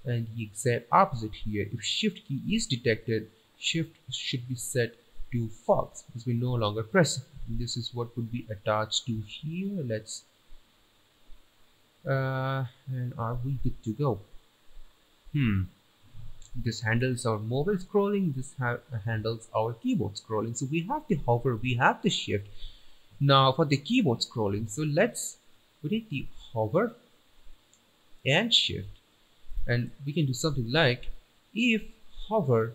And the exact opposite here, if shift key is detected, shift should be set to false because we no longer press it. And this is what would be attached to here. Let's uh, and are we good to go? Hmm. This handles our mobile scrolling. This ha handles our keyboard scrolling. So we have the hover, we have the shift. Now for the keyboard scrolling, so let's we take the hover and shift, and we can do something like if hover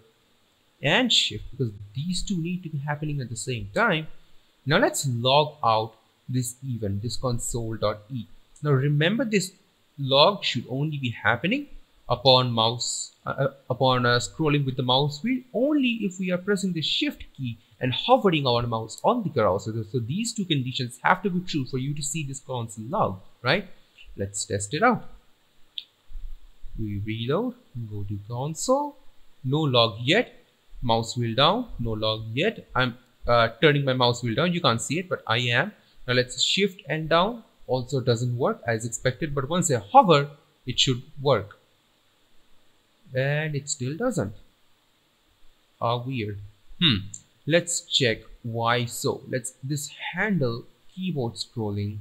and shift, because these two need to be happening at the same time. Now let's log out this event, this console.e. Now remember, this log should only be happening upon mouse, uh, upon uh, scrolling with the mouse wheel, only if we are pressing the shift key and hovering our mouse on the cursor. So these two conditions have to be true for you to see this console log, right? Let's test it out. We reload, go to console, no log yet. Mouse wheel down, no log yet. I'm uh, turning my mouse wheel down. You can't see it, but I am. Now let's shift and down. Also doesn't work as expected, but once I hover, it should work. And it still doesn't. How weird. Hmm. Let's check why so. Let's this handle keyboard scrolling.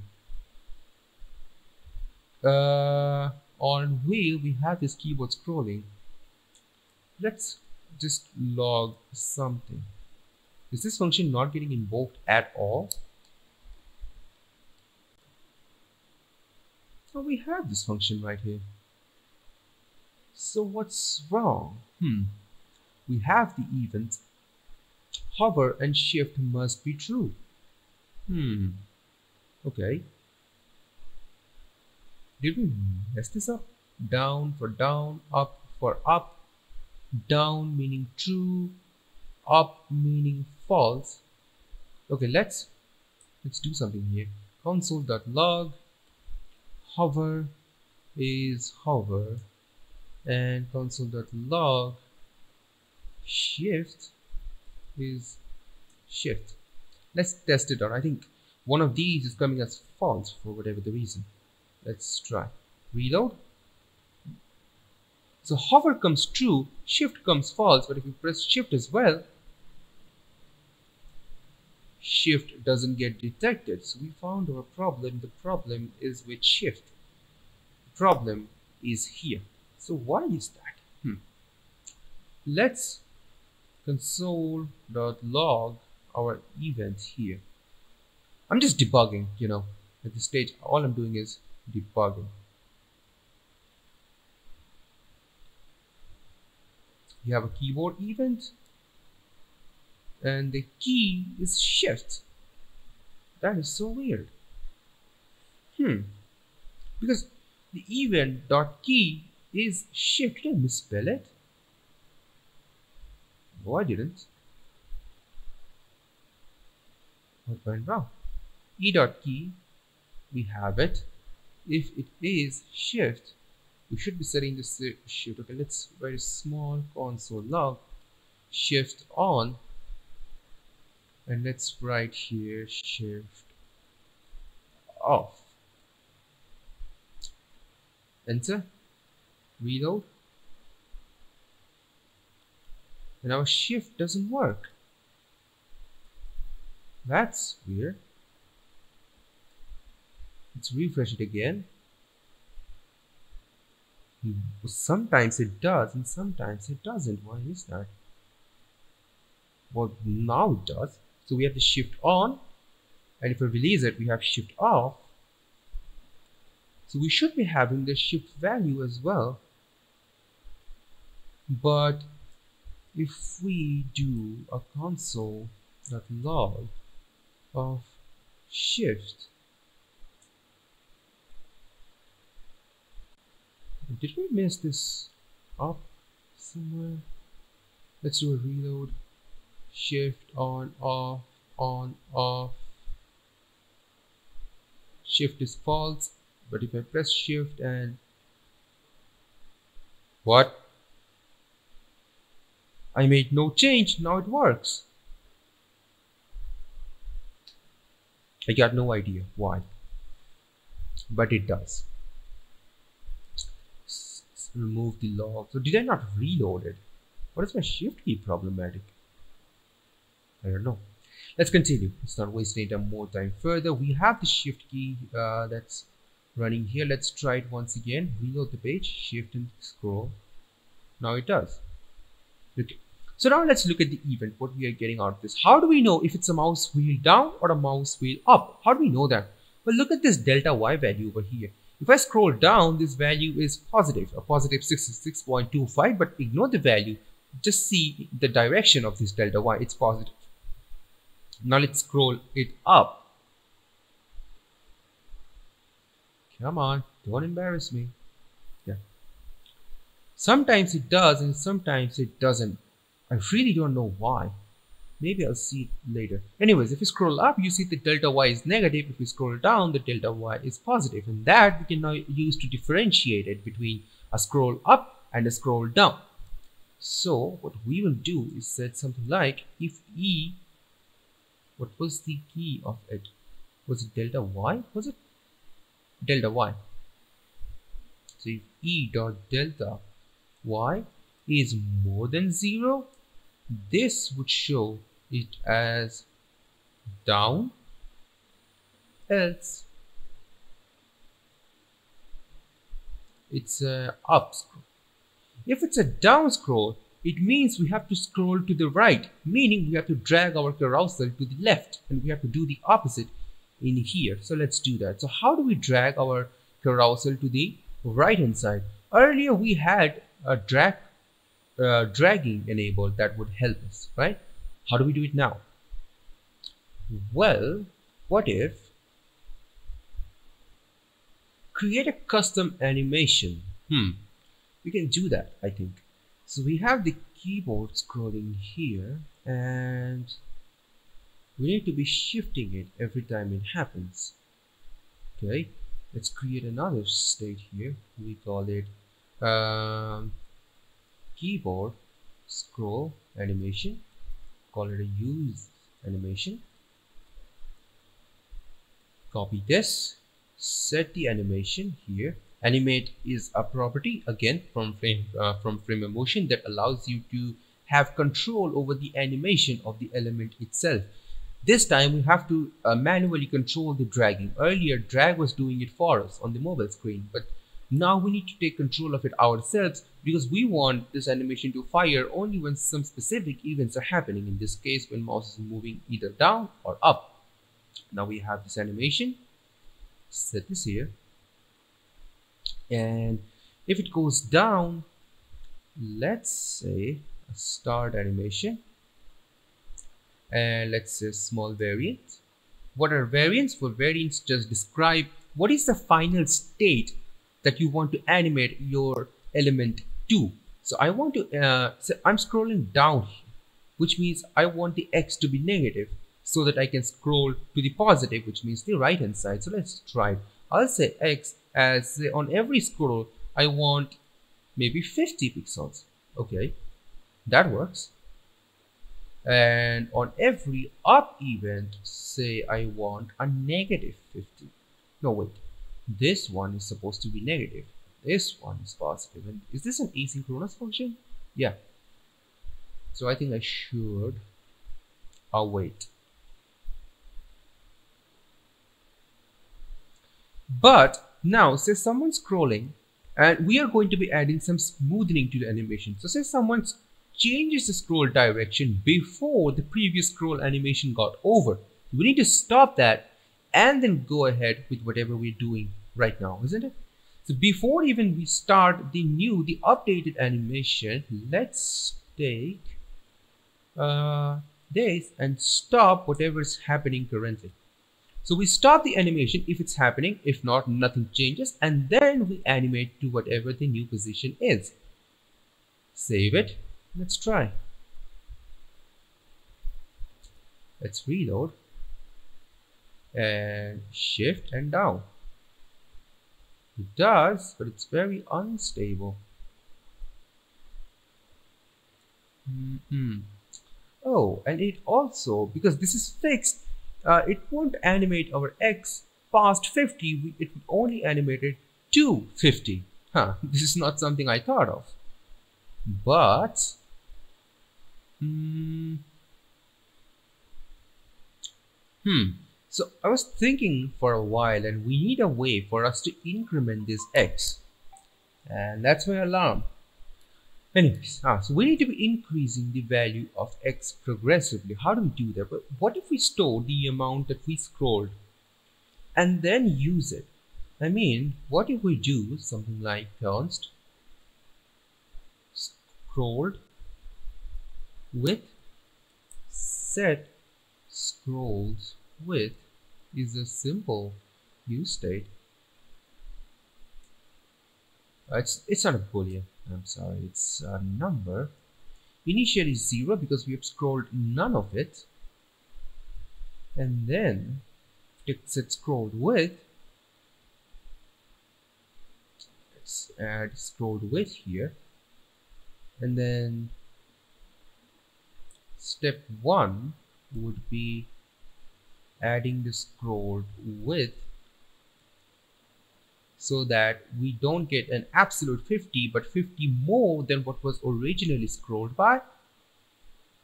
Uh, on wheel, we have this keyboard scrolling. Let's just log something. Is this function not getting invoked at all? So we have this function right here. So what's wrong? Hmm. We have the event. Hover and shift must be true. Hmm. Okay. Did we mess this up? Down for down, up for up. Down meaning true, up meaning false. Okay, let's let's do something here. Console.log hover is hover, and console.log shift is shift. Let's test it out. I think one of these is coming as false for whatever the reason. Let's try. Reload. So hover comes true, shift comes false, but if you press shift as well, shift doesn't get detected. So we found our problem. The problem is with shift. The problem is here. So why is that? Hmm. Let's console.log our event here. I'm just debugging, you know, at this stage, all I'm doing is debugging. You have a keyboard event and the key is shift. That is so weird. Hmm. Because the event dot key is shift. Did I misspell it? No, I didn't. What went wrong? E dot key, we have it. If it is shift, we should be setting this shift. Okay, let's write a small console log shift on, and let's write here shift off. Enter, reload, and our shift doesn't work. That's weird. Let's refresh it again. Sometimes it does and sometimes it doesn't. Why is that? Well, now it does. So we have the shift on, and if we release it, we have shift off. So we should be having the shift value as well, but if we do a console.log of shift. Did we mess this up somewhere? Let's do a reload. Shift on, off, on, off. Shift is false, but if I press shift and what? I made no change, now it works. I got no idea why, but it does. Let's remove the log. So did I not reload it? What is my shift key problematic? I don't know. Let's continue. Let's not waste any more time further. We have the shift key uh, that's running here. Let's try it once again. Reload the page, shift and scroll. Now it does. Okay. So now let's look at the event, what we are getting out of this. How do we know if it's a mouse wheel down or a mouse wheel up? How do we know that? Well, look at this delta Y value over here. If I scroll down, this value is positive, a positive sixty-six point two five, but ignore the value. Just see the direction of this delta Y, it's positive. Now let's scroll it up. Come on, don't embarrass me. Yeah. Sometimes it does and sometimes it doesn't. I really don't know why. Maybe I'll see it later. Anyways, if you scroll up, you see the delta Y is negative. If you scroll down, the delta Y is positive. And that we can now use to differentiate it between a scroll up and a scroll down. So what we will do is set something like if E, what was the key of it? Was it delta Y? Was it? Delta Y. So if E dot delta Y is more than zero, this would show it as down, else it's a up scroll. If it's a down scroll, it means we have to scroll to the right, meaning we have to drag our cursor to the left, and we have to do the opposite in here. So let's do that. So how do we drag our cursor to the right hand side? Earlier we had a drag uh, dragging enabled that would help us, right? How do we do it now? Well, what if create a custom animation? Hmm, we can do that, I think. So we have the keyboard scrolling here, and we need to be shifting it every time it happens. Okay, let's create another state here. We call it um, keyboard scroll animation. Call it a use animation. Copy this, set the animation here. Animate is a property again from frame uh, from Framer Motion that allows you to have control over the animation of the element itself. This time we have to uh, manually control the dragging. Earlier drag was doing it for us on the mobile screen, but now we need to take control of it ourselves because we want this animation to fire only when some specific events are happening, in this case when mouse is moving either down or up. Now we have this animation, set this here, and if it goes down, let's say a start animation, and let's say small variant. What are variants? For variants, just describe what is the final state that you want to animate your element to. So I want to uh, so I'm scrolling down here, which means I want the X to be negative so that I can scroll to the positive, which means the right hand side. So let's try it. I'll say X as say on every scroll I want maybe fifty pixels. Okay, that works. And on every up event, say I want a negative fifty. No, wait, this one is supposed to be negative, this one is positive. And is this an asynchronous function? Yeah, so I think I should await. But now say someone's scrolling and we are going to be adding some smoothing to the animation. So say someone changes the scroll direction before the previous scroll animation got over, we need to stop that and then go ahead with whatever we're doing right now, isn't it? So before even we start the new the updated animation, let's take uh, days and stop whatever is happening currently. So we stop the animation if it's happening, if not, nothing changes, and then we animate to whatever the new position is. Save it. Let's try. Let's reload and shift and down. It does, but it's very unstable. Mm-hmm. Oh, and it also, because this is fixed, uh, it won't animate our X past fifty. We, it only animated to fifty. Huh, this is not something I thought of. But mm, hmm so I was thinking for a while, and we need a way for us to increment this X, and that's my alarm. Anyways, ah, so we need to be increasing the value of X progressively. How do we do that? But what if we store the amount that we scrolled and then use it? I mean, what if we do something like const scrolled width, set scrolls width is a simple use state. Uh, it's it's not a boolean. I'm sorry, it's a number. Initially zero because we have scrolled none of it, and then set scrolled width. Let's add scrolled width here. And then step one would be adding the scroll width so that we don't get an absolute fifty, but fifty more than what was originally scrolled by.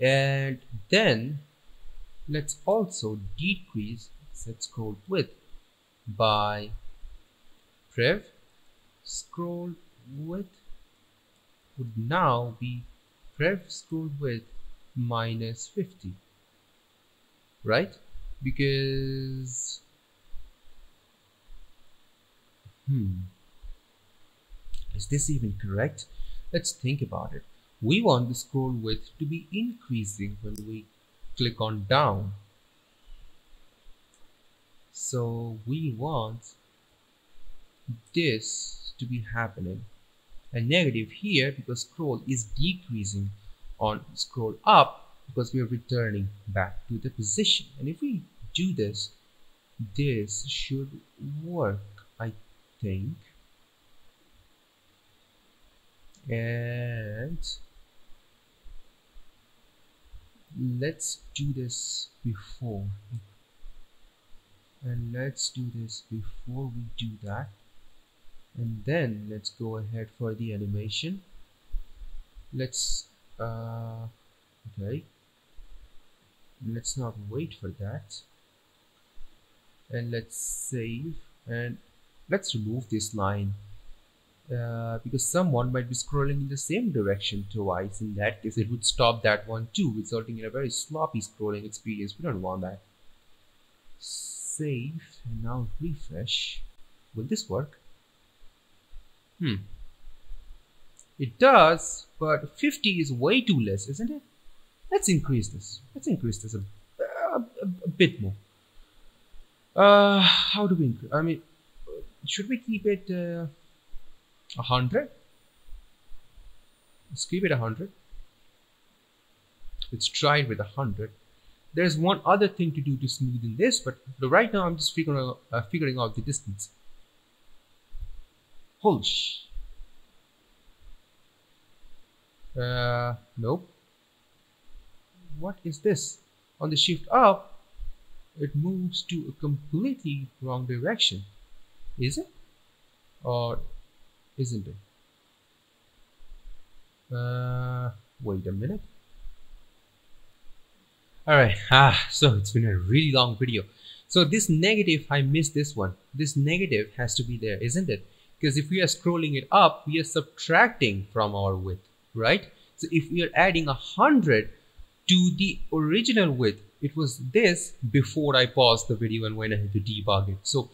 And then let's also decrease set scroll width by prev scroll width would now be prev scroll width minus fifty, right? Because hmm is this even correct? Let's think about it. We want the scroll width to be increasing when we click on down, so we want this to be happening. A negative here because scroll is decreasing on scroll up because we are returning back to the position. And if we do this, this should work, I think. And let's do this before. And let's do this before we do that. And then let's go ahead for the animation. Let's uh, okay. Let's not wait for that. And let's save, and let's remove this line uh, because someone might be scrolling in the same direction twice. In that case, it would stop that one too, resulting in a very sloppy scrolling experience. We don't want that. Save and now refresh. Will this work? Hmm. It does, but fifty is way too less, isn't it? Let's increase this. Let's increase this a, a, a bit more. Uh, how do we increase? I mean, should we keep it uh, one hundred? Let's keep it one hundred. Let's try it with one hundred. There's one other thing to do to smoothen this, but right now I'm just figuring out, uh, figuring out the distance. Holy sh. Uh, nope. What is this? On the shift up, it moves to a completely wrong direction. Is it? Or isn't it? Uh, wait a minute. Alright, ah, so it's been a really long video. So this negative, I missed this one. This negative has to be there, isn't it? Because if we are scrolling it up, we are subtracting from our width, right? So if we are adding one hundred to the original width, it was this before I paused the video and went ahead to debug it. So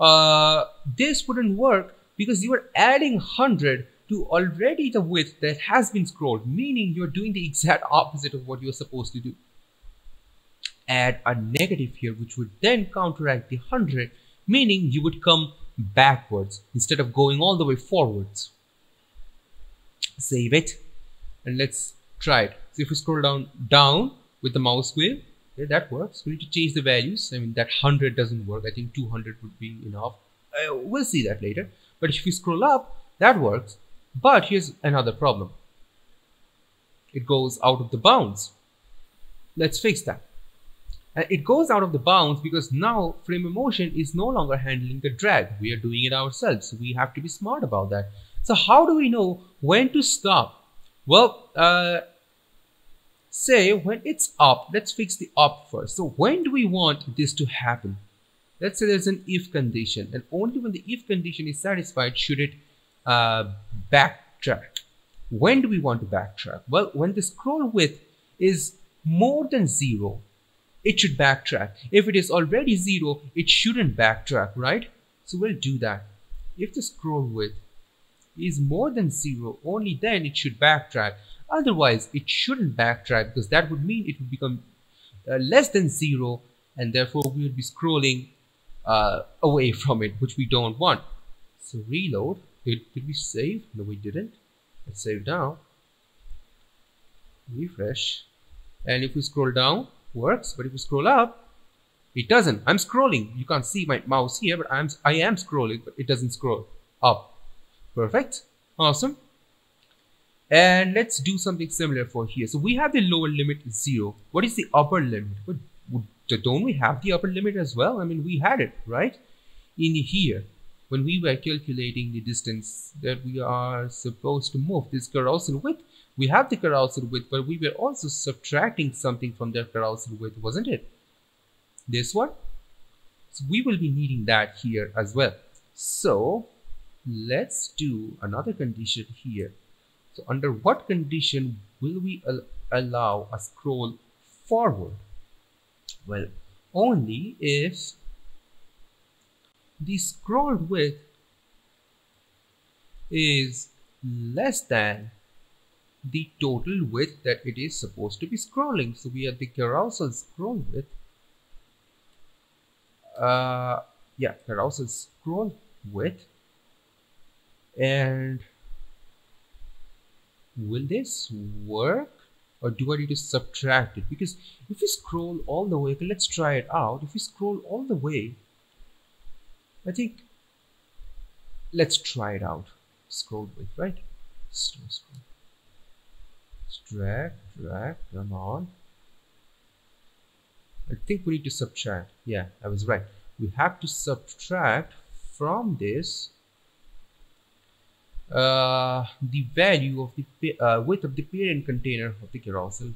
uh, this wouldn't work because you are adding one hundred to already the width that has been scrolled, meaning you're doing the exact opposite of what you're supposed to do. Add a negative here, which would then counteract the one hundred, meaning you would come backwards instead of going all the way forwards. Save it and let's try it. So if we scroll down down with the mouse wheel, okay, that works. We need to change the values. I mean, that one hundred doesn't work. I think two hundred would be enough. Uh, we'll see that later. But if we scroll up, that works. But here's another problem. It goes out of the bounds. Let's fix that. Uh, it goes out of the bounds because now Framer Motion is no longer handling the drag. We are doing it ourselves. We have to be smart about that. So how do we know when to stop? Well, uh, say when it's up. Let's fix the up first. So when do we want this to happen? Let's say there's an if condition, and only when the if condition is satisfied should it uh, backtrack. When do we want to backtrack? Well, when the scroll width is more than zero, it should backtrack. If it is already zero, it shouldn't backtrack, right? So we'll do that. If the scroll width is more than zero, only then it should backtrack. Otherwise, it shouldn't backtrack because that would mean it would become uh, less than zero, and therefore we would be scrolling Uh, away from it, which we don't want. So reload. Did, did we save? No, we didn't. Let's save now. Refresh. And if we scroll down, works. But if we scroll up, it doesn't. I'm scrolling. You can't see my mouse here, but I'm I am scrolling, but it doesn't scroll up. Perfect. Awesome. And let's do something similar for here. So we have the lower limit zero. What is the upper limit? What would So don't we have the upper limit as well? I mean, we had it, right? In here, when we were calculating the distance that we are supposed to move, this carousel width, we have the carousel width, but we were also subtracting something from that carousel width, wasn't it? This one. So we will be needing that here as well. So let's do another condition here. So under what condition will we al- allow a scroll forward? Well, only if the scroll width is less than the total width that it is supposed to be scrolling. So we have the carousel scroll width. Uh, yeah, carousel scroll width. And will this work? Or do I need to subtract it? Because if you scroll all the way, okay, let's try it out. If you scroll all the way, I think, let's try it out. Scroll width, right? Scroll, scroll. Let's drag, drag, come on. I think we need to subtract. Yeah, I was right. We have to subtract from this Uh, the value of the uh, width of the parent container of the carousel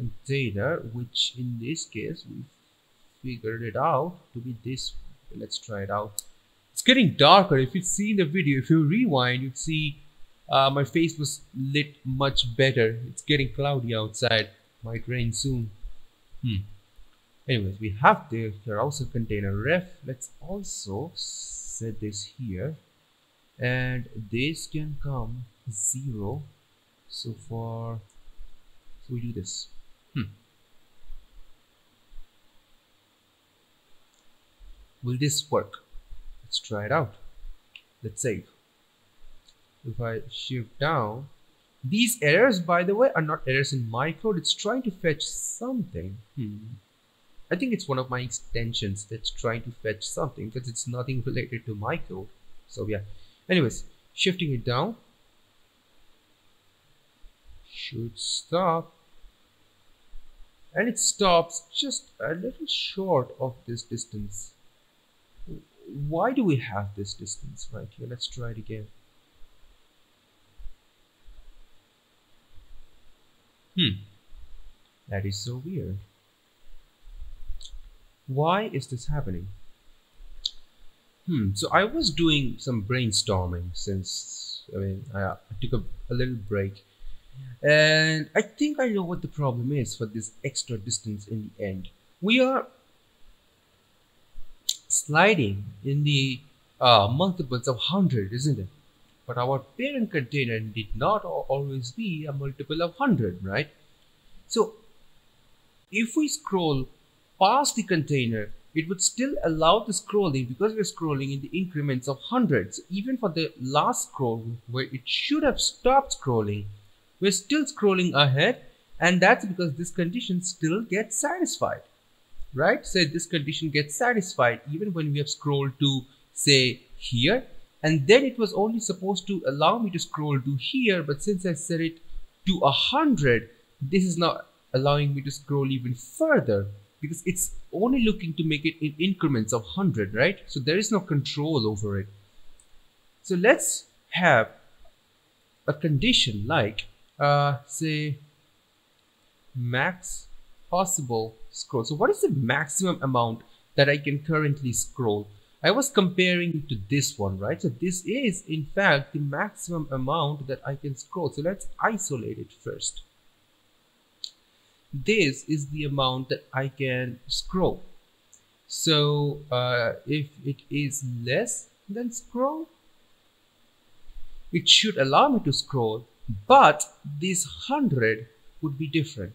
container, which in this case we figured it out to be this one. Let's try it out. It's getting darker. If you see the video, if you rewind, you'd see uh, my face was lit much better. It's getting cloudy outside. Might rain soon. Hmm. Anyways, we have the carousel container ref. Let's also set this here. And this can come zero. So for so we do this. Hmm. Will this work? Let's try it out. Let's save. If I shift down, these errors, by the way, are not errors in my code. It's trying to fetch something. Hmm. I think it's one of my extensions that's trying to fetch something because it's nothing related to my code. So yeah. Anyways, shifting it down should stop, and it stops just a little short of this distance. Why do we have this distance right here? Let's try it again. Hmm, that is so weird. Why is this happening? Hmm. So I was doing some brainstorming since, I mean, I, I took a, a little break, and I think I know what the problem is for this extra distance in the end. We are sliding in the uh, multiples of one hundred, isn't it? but our parent container did not always be a multiple of one hundred, right? So if we scroll past the container, it would still allow the scrolling because we're scrolling in the increments of hundreds. Even for the last scroll where it should have stopped scrolling, we're still scrolling ahead, and that's because this condition still gets satisfied, right? So this condition gets satisfied even when we have scrolled to, say, here, and then it was only supposed to allow me to scroll to here, but since I set it to one hundred, this is now allowing me to scroll even further, because it's only looking to make it in increments of one hundred, right? So there is no control over it. So let's have a condition like, uh, say, max possible scroll. So what is the maximum amount that I can currently scroll? I was comparing to this one, right? So this is, in fact, the maximum amount that I can scroll. So let's isolate it first. This is the amount that I can scroll. So uh, if it is less than scroll, it should allow me to scroll, but this one hundred would be different.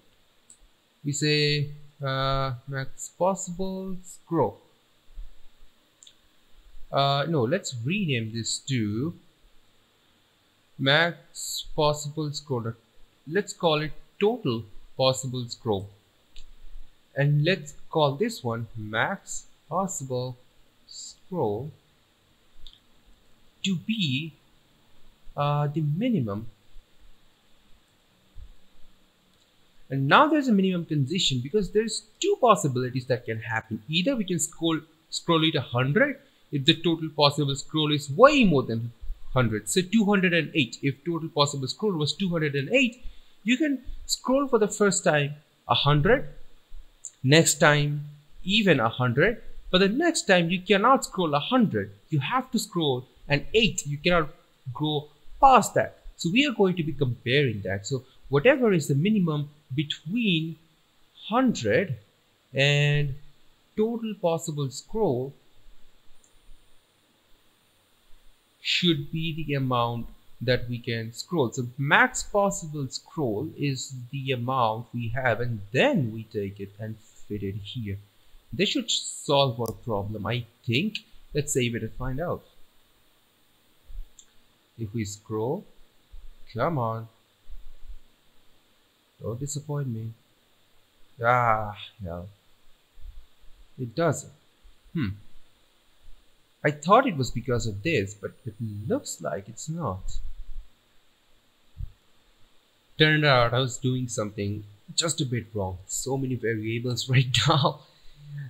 We say uh, max possible scroll. Uh, no, let's rename this to max possible scroll. Let's call it total possible scroll, and let's call this one max possible scroll to be uh, the minimum. And now there's a minimum condition, because there's two possibilities that can happen. Either we can scroll scroll it one hundred if the total possible scroll is way more than one hundred, so two hundred eight. If total possible scroll was two hundred eight, you can scroll for the first time one hundred, next time even one hundred, but the next time you cannot scroll one hundred. You have to scroll an eight. You cannot go past that. So we are going to be comparing that. So whatever is the minimum between one hundred and total possible scroll should be the amount that we can scroll. So max possible scroll is the amount we have, and then we take it and fit it here. This should solve our problem, I think. Let's save it and find out. If we scroll, come on, don't disappoint me. Ah, hell, it doesn't. Hmm. I thought it was because of this, but it looks like it's not. Turned out I was doing something just a bit wrong. So many variables right now,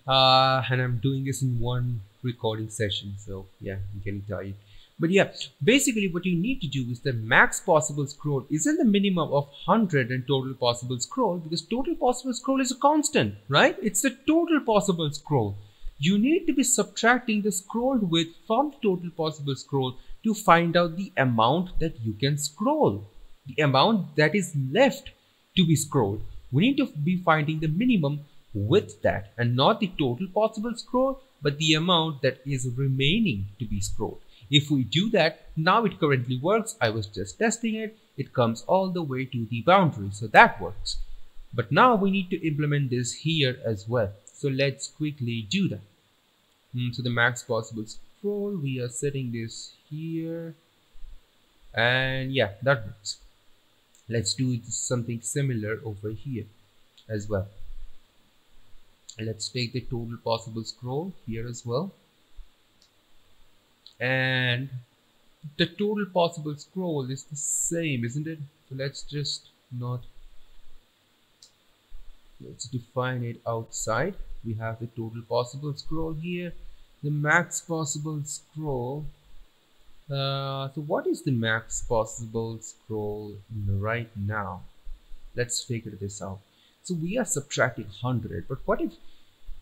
uh, and I'm doing this in one recording session, so yeah, I'm getting tired. But yeah, basically what you need to do is that max possible scroll isn't the minimum of one hundred and total possible scroll, because total possible scroll is a constant, right? It's the total possible scroll. You need to be subtracting the scroll width from the total possible scroll to find out the amount that you can scroll, the amount that is left to be scrolled. We need to be finding the minimum with that, and not the total possible scroll, but the amount that is remaining to be scrolled. If we do that, now it currently works. I was just testing it. It comes all the way to the boundary, so that works. But now we need to implement this here as well. So let's quickly do that. Mm, so the max possible scroll, we are setting this here, and yeah, that works. Let's do something similar over here as well. Let's take the total possible scroll here as well, and the total possible scroll is the same, isn't it? So let's just not let's define it outside. We have the total possible scroll here, the max possible scroll. Uh, so what is the max possible scroll right now? Let's figure this out. So we are subtracting one hundred, but what if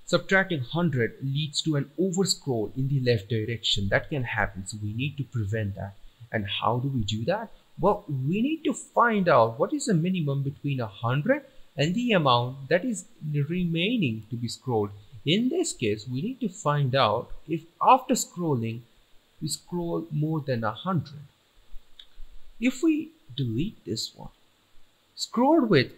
subtracting one hundred leads to an over scroll in the left direction? That can happen, so we need to prevent that. And how do we do that? Well, we need to find out what is the minimum between one hundred and the amount that is remaining to be scrolled. In this case, we need to find out if after scrolling we scroll more than one hundred. If we delete this one, scrolled with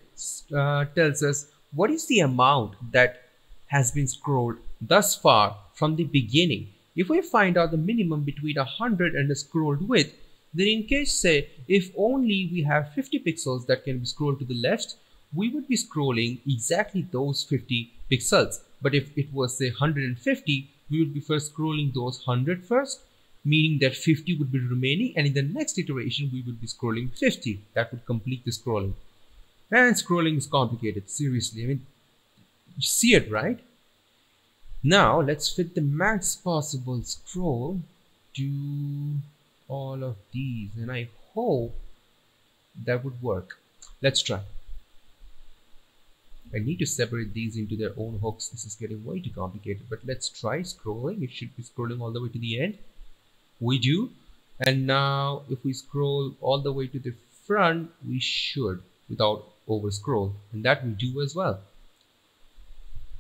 uh, tells us what is the amount that has been scrolled thus far from the beginning. If we find out the minimum between one hundred and the scrolled width, then in case say if only we have fifty pixels that can be scrolled to the left, we would be scrolling exactly those fifty pixels. But if it was say one hundred fifty, we would be first scrolling those one hundred first, meaning that fifty would be remaining, and in the next iteration we would be scrolling fifty. That would complete the scrolling. And scrolling is complicated, seriously. I mean, you see it, right? Now let's fit the max possible scroll to all of these, and I hope that would work. Let's try. I need to separate these into their own hooks. This is getting way too complicated, but let's try scrolling. It should be scrolling all the way to the end. We do. And now if we scroll all the way to the front, we should without over scroll, and that we do as well.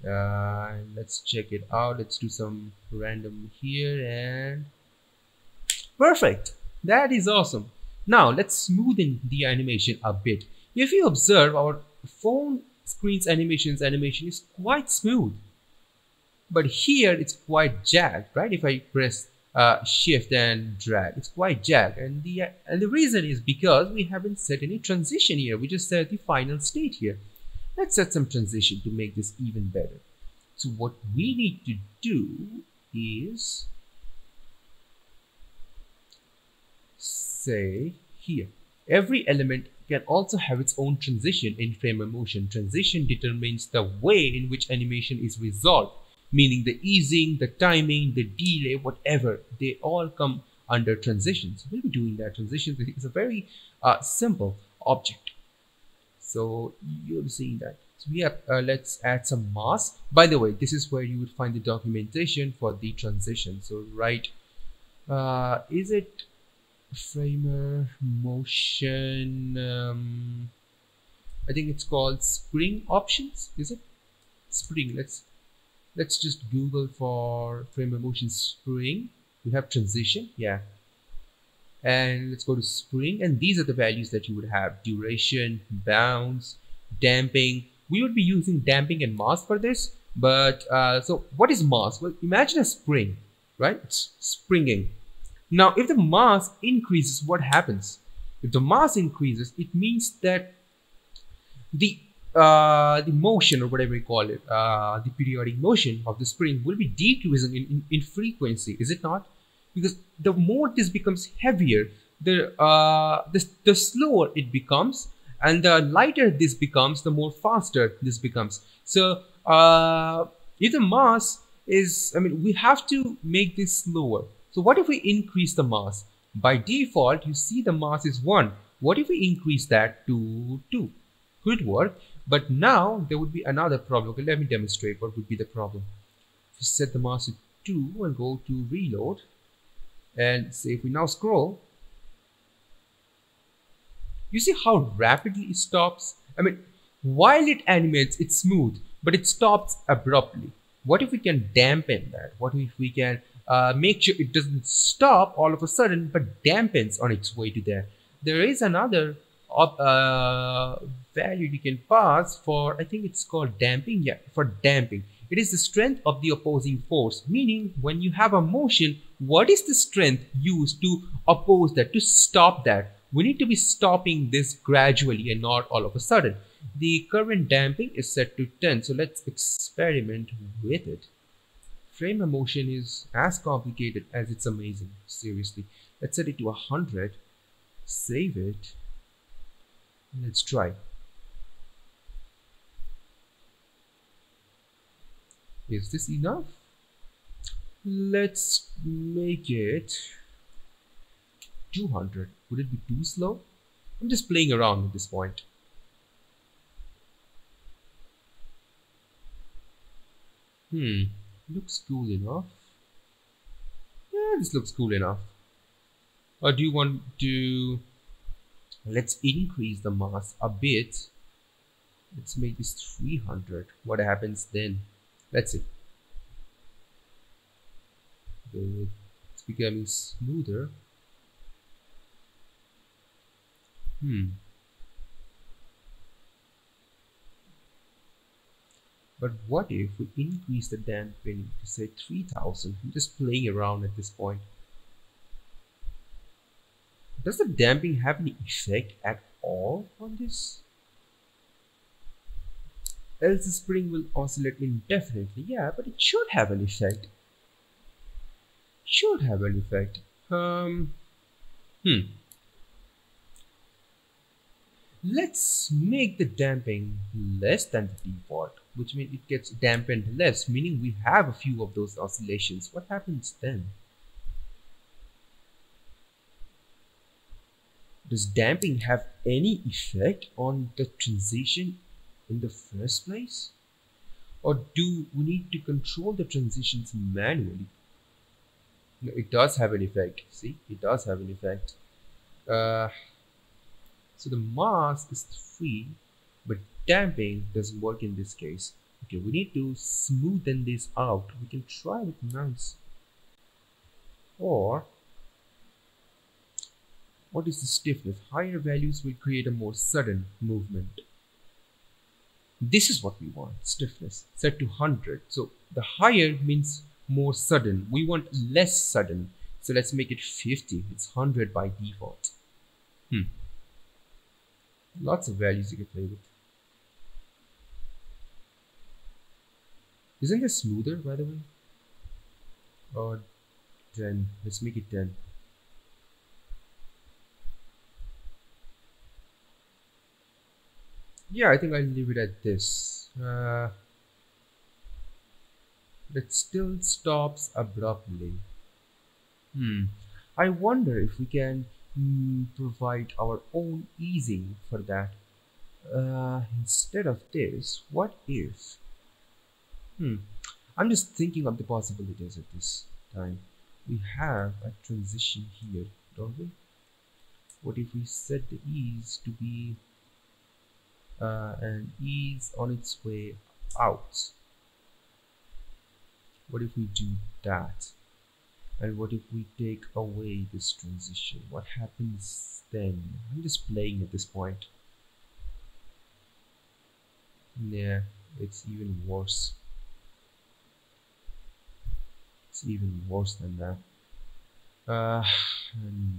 Uh, let's check it out. Let's do some random here, and perfect. That is awesome. Now let's smoothen the animation a bit. If you observe, our phone screen's animations animation is quite smooth, but here it's quite jagged, right? If I press uh, shift and drag, it's quite jagged, and the uh, and the reason is because we haven't set any transition here. We just set the final state here. Let's set some transition to make this even better. So what we need to do is say here, every element can also have its own transition in Framer Motion. Transition determines the way in which animation is resolved, meaning the easing, the timing, the delay, whatever, they all come under transitions. We'll be doing that. Transitions is a very uh, simple object. So you're seeing that. So we have, uh, let's add some mask. By the way, this is where you would find the documentation for the transition. So right, uh, is it Framer Motion? um, I think it's called spring options. Is it spring? Let's let's just Google for Framer Motion spring. We have transition, yeah, and let's go to spring, and these are the values that you would have: duration, bounds, damping. We would be using damping and mask for this, but uh, so what is mask? Well, imagine a spring, right? It's springing. Now, if the mass increases, what happens? If the mass increases, it means that the uh, the motion, or whatever you call it, uh, the periodic motion of the spring will be decreasing in, in, in frequency, is it not? Because the more this becomes heavier, the, uh, the, the slower it becomes, and the lighter this becomes, the more faster this becomes. So, uh, if the mass is, I mean, we have to make this slower. So what if we increase the mass? By default, you see the mass is one. What if we increase that to two? Could work, but now there would be another problem. Okay, let me demonstrate what would be the problem. Just set the mass to two and go to reload. And say if we now scroll, you see how rapidly it stops? I mean, while it animates, it's smooth, but it stops abruptly. What if we can dampen that? What if we can Uh, make sure it doesn't stop all of a sudden, but dampens on its way to there? There is another uh, value you can pass for, I think it's called damping. Yeah, for damping. It is the strength of the opposing force, meaning when you have a motion, what is the strength used to oppose that, to stop that? We need to be stopping this gradually and not all of a sudden. The current damping is set to ten, so let's experiment with it. Framer Motion is as complicated as it's amazing, seriously. Let's set it to one hundred, save it, let's try. Is this enough? Let's make it two hundred. Would it be too slow? I'm just playing around at this point. Hmm. Looks cool enough. Yeah, this looks cool enough. Or do you want to, let's increase the mass a bit. Let's make this three hundred. What happens then? Let's see. It's becoming smoother. Hmm. But what if we increase the damping to say three thousand? I'm just playing around at this point. Does the damping have any effect at all on this? Else the spring will oscillate indefinitely. Yeah, but it should have an effect. Should have an effect. Um, hmm. Let's make the damping less than the default, which means it gets dampened less, meaning we have a few of those oscillations. What happens then? Does damping have any effect on the transition in the first place? Or do we need to control the transitions manually? No, it does have an effect. See, it does have an effect. Uh, so the mask is free, but damping doesn't work in this case. Okay, we need to smoothen this out. We can try with mouse. Or what is the stiffness? Higher values will create a more sudden movement. This is what we want, stiffness set to one hundred. So the higher means more sudden. We want less sudden. So let's make it fifty. It's one hundred by default. Hmm. Lots of values you can play with. Isn't this smoother, by the way? Or ten. Let's make it ten. Yeah, I think I'll leave it at this. Uh, it still stops abruptly. Hmm. I wonder if we can mm, provide our own easing for that. Uh, instead of this, what if? Hmm. I'm just thinking of the possibilities at this time. We have a transition here, don't we? What if we set the ease to be Uh, and ease on its way out? What if we do that? And what if we take away this transition? What happens then? I'm just playing at this point. Yeah, it's even worse. It's even worse than that. Uh,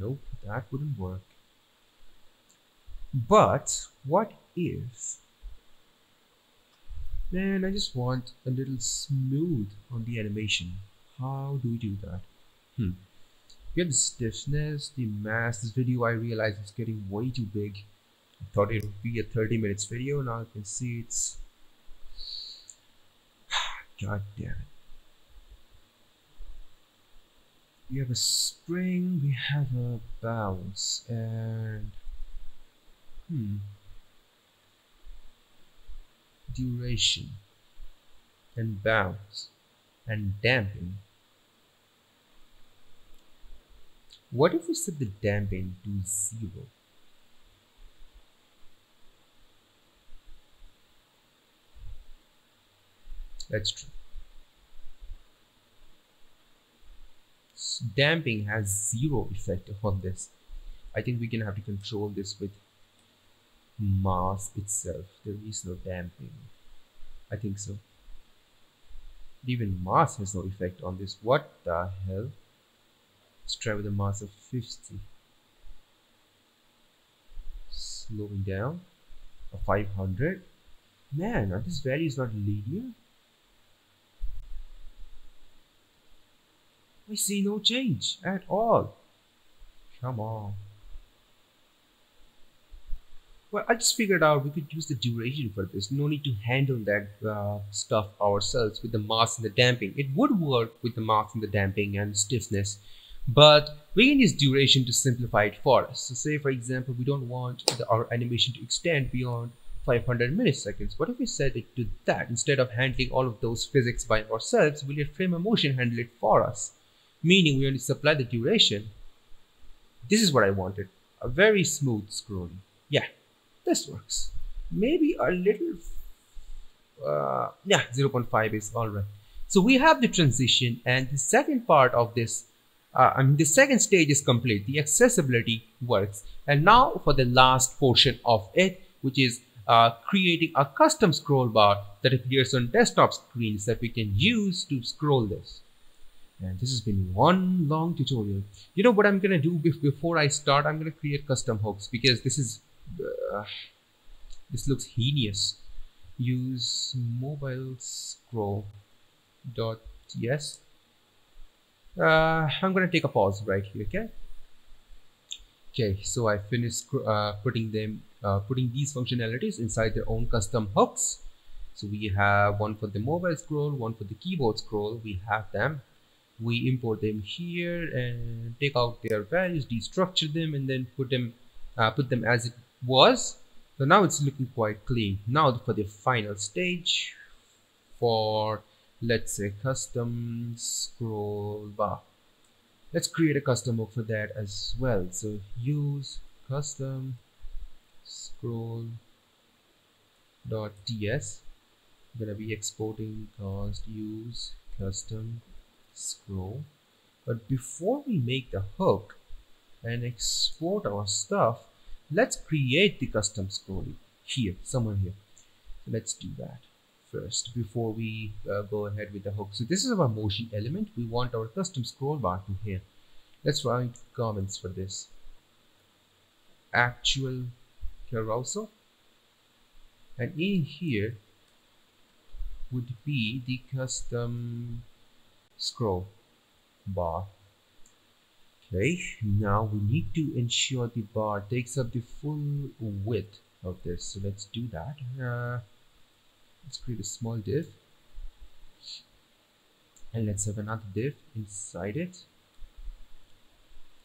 nope, that wouldn't work. But what if, man, I just want a little smooth on the animation. How do we do that? Hmm. We have the stiffness, the mass. This video, I realize it's getting way too big. I thought it would be a thirty minutes video. Now I can see it's, god damn it. We have a spring, we have a bounce, and hmm. duration and bounce and damping. What if we set the damping to zero? That's true. So damping has zero effect on this. I think we can have to control this with mask itself. There is no damping. I think so. Even mask has no effect on this. What the hell? Let's try with a mass of fifty. Slowing down. A five hundred. Man, are these values not linear? I see no change at all. Come on. Well, I just figured out we could use the duration for this. No need to handle that uh, stuff ourselves with the mask and the damping. It would work with the mask and the damping and stiffness, but we can use duration to simplify it for us. So say, for example, we don't want the, our animation to extend beyond five hundred milliseconds. What if we set it to that? Instead of handling all of those physics by ourselves, we let Framer Motion handle it for us, meaning we only supply the duration. This is what I wanted. A very smooth scrolling. Yeah. This works. Maybe a little, uh, yeah, zero point five is all right. So we have the transition, and the second part of this Uh, and the second stage is complete. The accessibility works. And now for the last portion of it, which is uh, creating a custom scroll bar that appears on desktop screens that we can use to scroll this. And this has been one long tutorial. You know what I'm going to do before I start? I'm going to create custom hooks, because this is, uh, this looks heinous. Use mobile scroll dot yes. Uh, I'm going to take a pause right here. Okay. Okay. So I finished uh, putting them, uh, putting these functionalities inside their own custom hooks. So we have one for the mobile scroll, one for the keyboard scroll. We have them. We import them here and take out their values, destructure them, and then put them uh, put them as it was. So now it's looking quite clean. Now for the final stage, for let's say custom scroll bar, let's create a custom hook for that as well. So use custom scroll dot ts. I'm gonna be exporting const use custom scroll, but before we make the hook and export our stuff, let's create the custom scrolling here somewhere here. Let's do that first before we uh, go ahead with the hook. So this is our motion element. We want our custom scroll bar to here. Let's write comments for this. Actual carousel, and in here would be the custom scroll bar. Okay, now we need to ensure the bar takes up the full width of this. So let's do that. Uh, let's create a small div, and let's have another div inside it.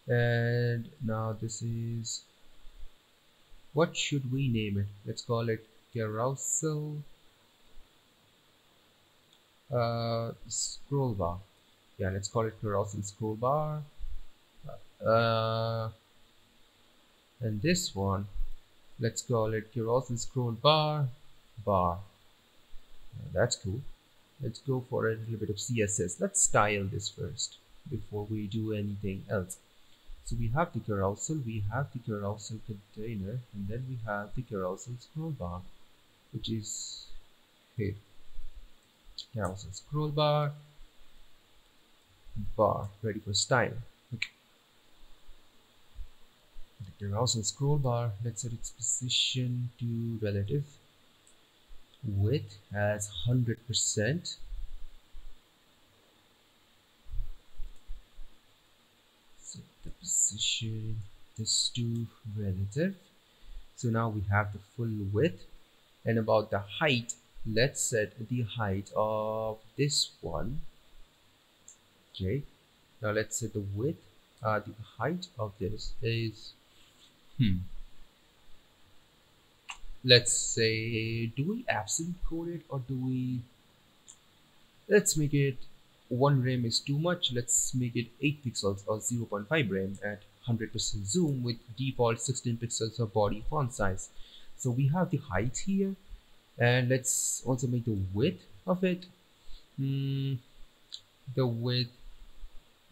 And now this is, what should we name it? Let's call it carousel Uh, scroll bar. Yeah, let's call it carousel scroll bar. Uh, and this one, let's call it carousel scroll bar bar. Yeah, that's cool. Let's go for a little bit of C S S. Let's style this first before we do anything else. So we have the carousel, we have the carousel container, and then we have the carousel scroll bar, which is here. Carousel scroll bar bar ready for style. Okay, the carousel scroll bar, let's set its position to relative width as one hundred percent. Set the position this to relative. So now we have the full width, and about the height, let's set the height of this one. Okay, now let's set the width. Uh, the height of this is hmm let's say, do we absolute code it, or do we, let's make it one rem is too much. Let's make it eight pixels or zero point five rem at one hundred percent zoom with default sixteen pixels of body font size. So we have the height here. And let's also make the width of it. Mm, the width,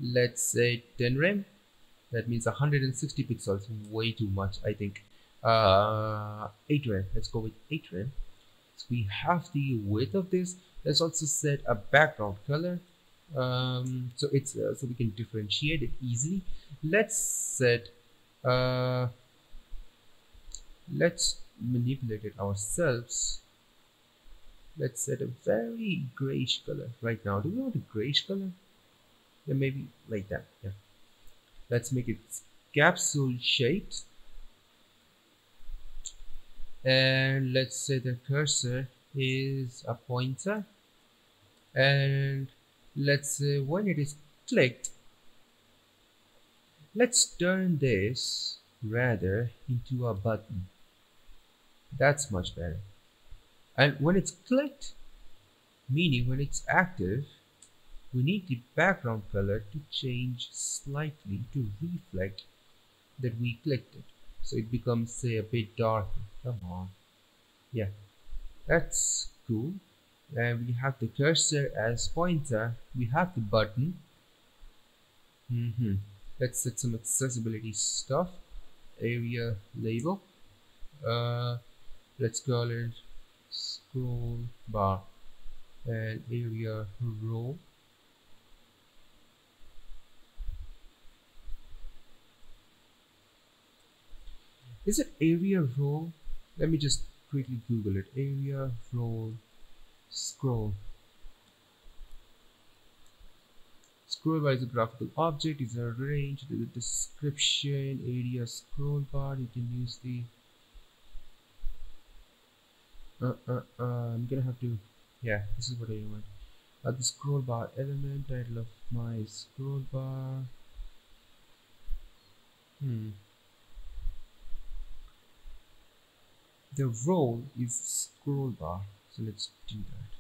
let's say ten rem. That means one hundred sixty pixels, way too much, I think. Uh, eight rem. Let's go with eight rem. So we have the width of this. Let's also set a background color, um, so it's uh, so we can differentiate it easily. Let's set. Uh, let's manipulate it ourselves. Let's set a very grayish color right now. Do we want a grayish color? Yeah, maybe like that. Yeah. Let's make it capsule shaped. And let's say the cursor is a pointer. And let's say when it is clicked, let's turn this rather into a button. That's much better. And when it's clicked, meaning when it's active, we need the background color to change slightly to reflect that we clicked it. So it becomes, say, a bit darker. Come on. Yeah, that's cool. And we have the cursor as pointer. We have the button. Mm-hmm. Let's set some accessibility stuff. Area label. Uh, let's call it scroll bar and area row. Is it area row? Let me just quickly Google it. Area row scroll. Scroll bar is a graphical object, is arranged with a description, area scroll bar. You can use the uh, uh, uh, I'm gonna have to, yeah, this is what I want. Uh, the scroll bar element, title of my scroll bar. Hmm. The role is scroll bar, so let's do that.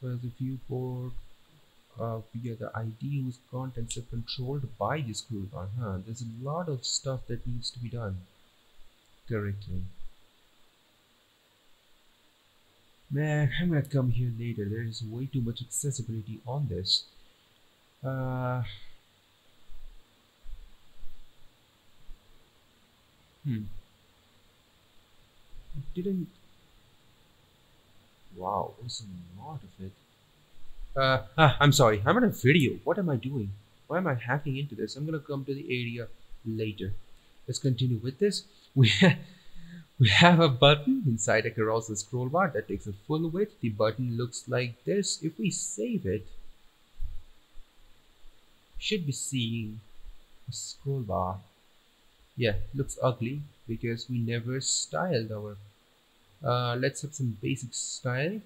For the viewport, uh, via the I D whose contents are controlled by the scroll bar. Huh? There's a lot of stuff that needs to be done correctly. Man, I'm gonna come here later. There is way too much accessibility on this. Uh, hmm. I didn't. Wow, there's a lot of it. Uh, ah, I'm sorry, I'm on a video. What am I doing? Why am I hacking into this? I'm gonna come to the area later. Let's continue with this. We have, we have a button inside a carousel scroll bar that takes a full width. The button looks like this. If we save it, should be seeing a scroll bar. Yeah, looks ugly because we never styled our. Uh, let's have some basic style,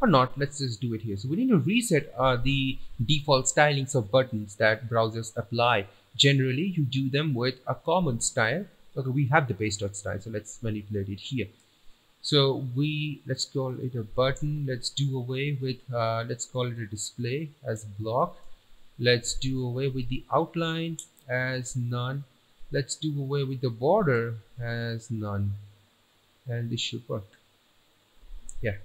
or not, let's just do it here. So we need to reset uh, the default stylings of buttons that browsers apply. Generally you do them with a common style. Okay, we have the base.style, so let's manipulate it here. So we, let's call it a button. Let's do away with, uh, let's call it a display as block. Let's do away with the outline as none. Let's do away with the border as none. And this should work. Yeah,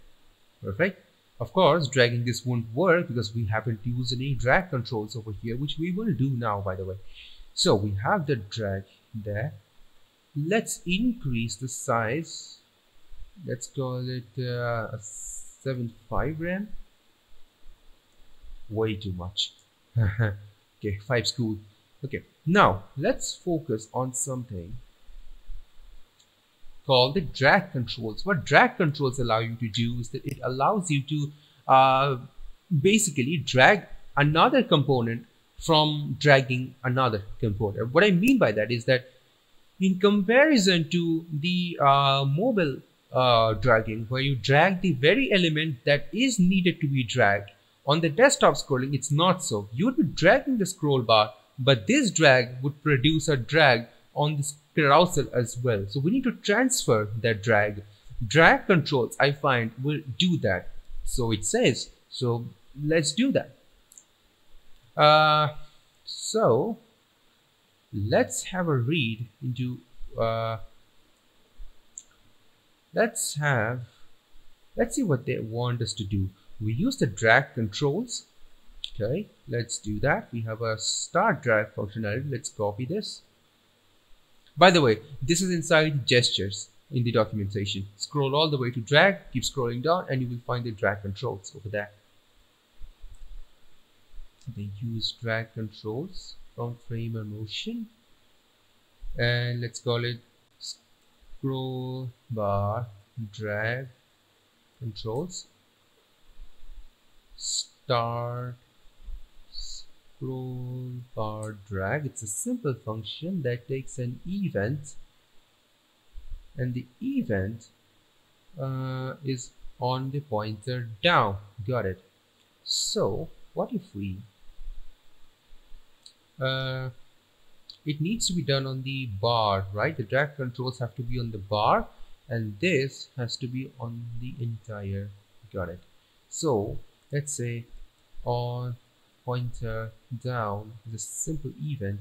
perfect. Of course, dragging this won't work because we haven't used any drag controls over here, which we will do now, by the way. So we have the drag there. Let's increase the size. Let's call it uh, seven point five RAM. Way too much. Okay, five's cool. Okay, now let's focus on something called the drag controls. What drag controls allow you to do is that it allows you to uh, basically drag another component from dragging another component. What I mean by that is that in comparison to the uh, mobile uh, dragging, where you drag the very element that is needed to be dragged, on the desktop scrolling it's not so. You would be dragging the scroll bar, but this drag would produce a drag on the carousel as well. So we need to transfer that drag. Drag controls, I find, will do that. So it says, so let's do that. Uh, so let's have a read into, uh, let's have, let's see what they want us to do. We use the drag controls. Okay, let's do that. We have a start drag functionality. Let's copy this. By the way, this is inside gestures in the documentation. Scroll all the way to drag, keep scrolling down, and you will find the drag controls over there. They use drag controls from Framer Motion. And let's call it scroll bar drag controls. Start scroll bar drag. It's a simple function that takes an event, and the event uh, is on the pointer down. Got it. So what if we uh, it needs to be done on the bar, right? The drag controls have to be on the bar, and this has to be on the entire. Got it. So let's say on pointer down, the simple event,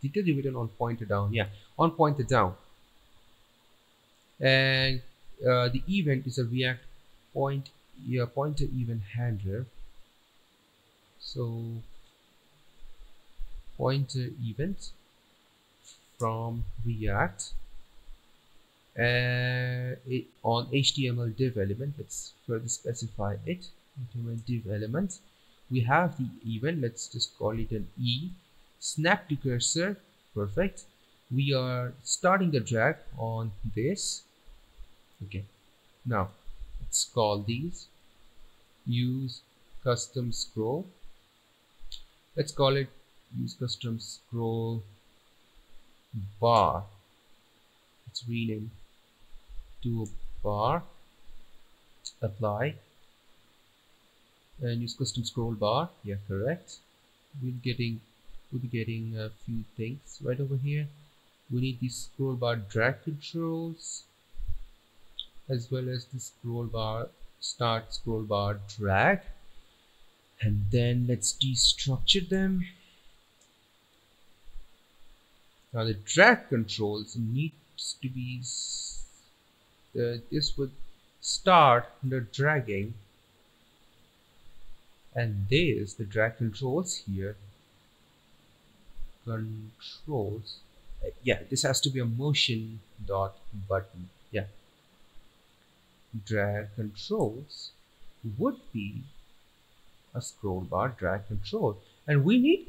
detail written on pointer down, yeah, on pointer down. And uh, the event is a React point, yeah, pointer event handler. So pointer event from React uh, it, on H T M L div element. Let's further specify it. H T M L div element. We have the event. Let's just call it an E. Snap to cursor. Perfect. We are starting the drag on this. Okay. Now let's call these. Use custom scroll. Let's call it use custom scroll bar. Let's rename to a bar. Apply. And use custom scroll bar. Yeah, correct. We're getting we'll be getting a few things right over here. We need these scroll bar drag controls as well as the scroll bar start scroll bar drag. And then let's destructure them. Now the drag controls needs to be uh, this would start under dragging, and there's the drag controls here. Controls, uh, yeah. This has to be a motion dot button. Yeah. Drag controls would be a scroll bar drag control, and we need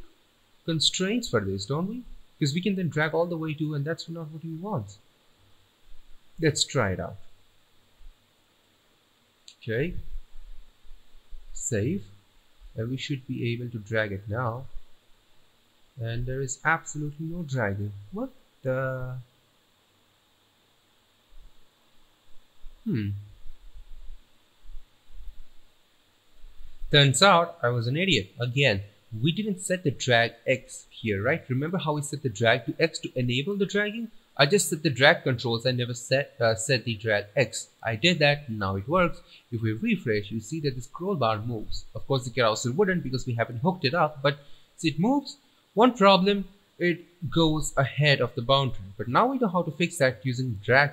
constraints for this, don't we? Because we can then drag all the way to, and that's not what we want. Let's try it out. Okay, save, and we should be able to drag it now, and there is absolutely no dragging. What the hmm Turns out I was an idiot again. We didn't set the drag X here, right? Remember how we set the drag to X to enable the dragging? I just set the drag controls. I never set uh, set the drag X. I did that. Now it works. If we refresh, you see that the scroll bar moves. Of course, the carousel wouldn't because we haven't hooked it up. But see, it moves. One problem: it goes ahead of the boundary. But now we know how to fix that using drag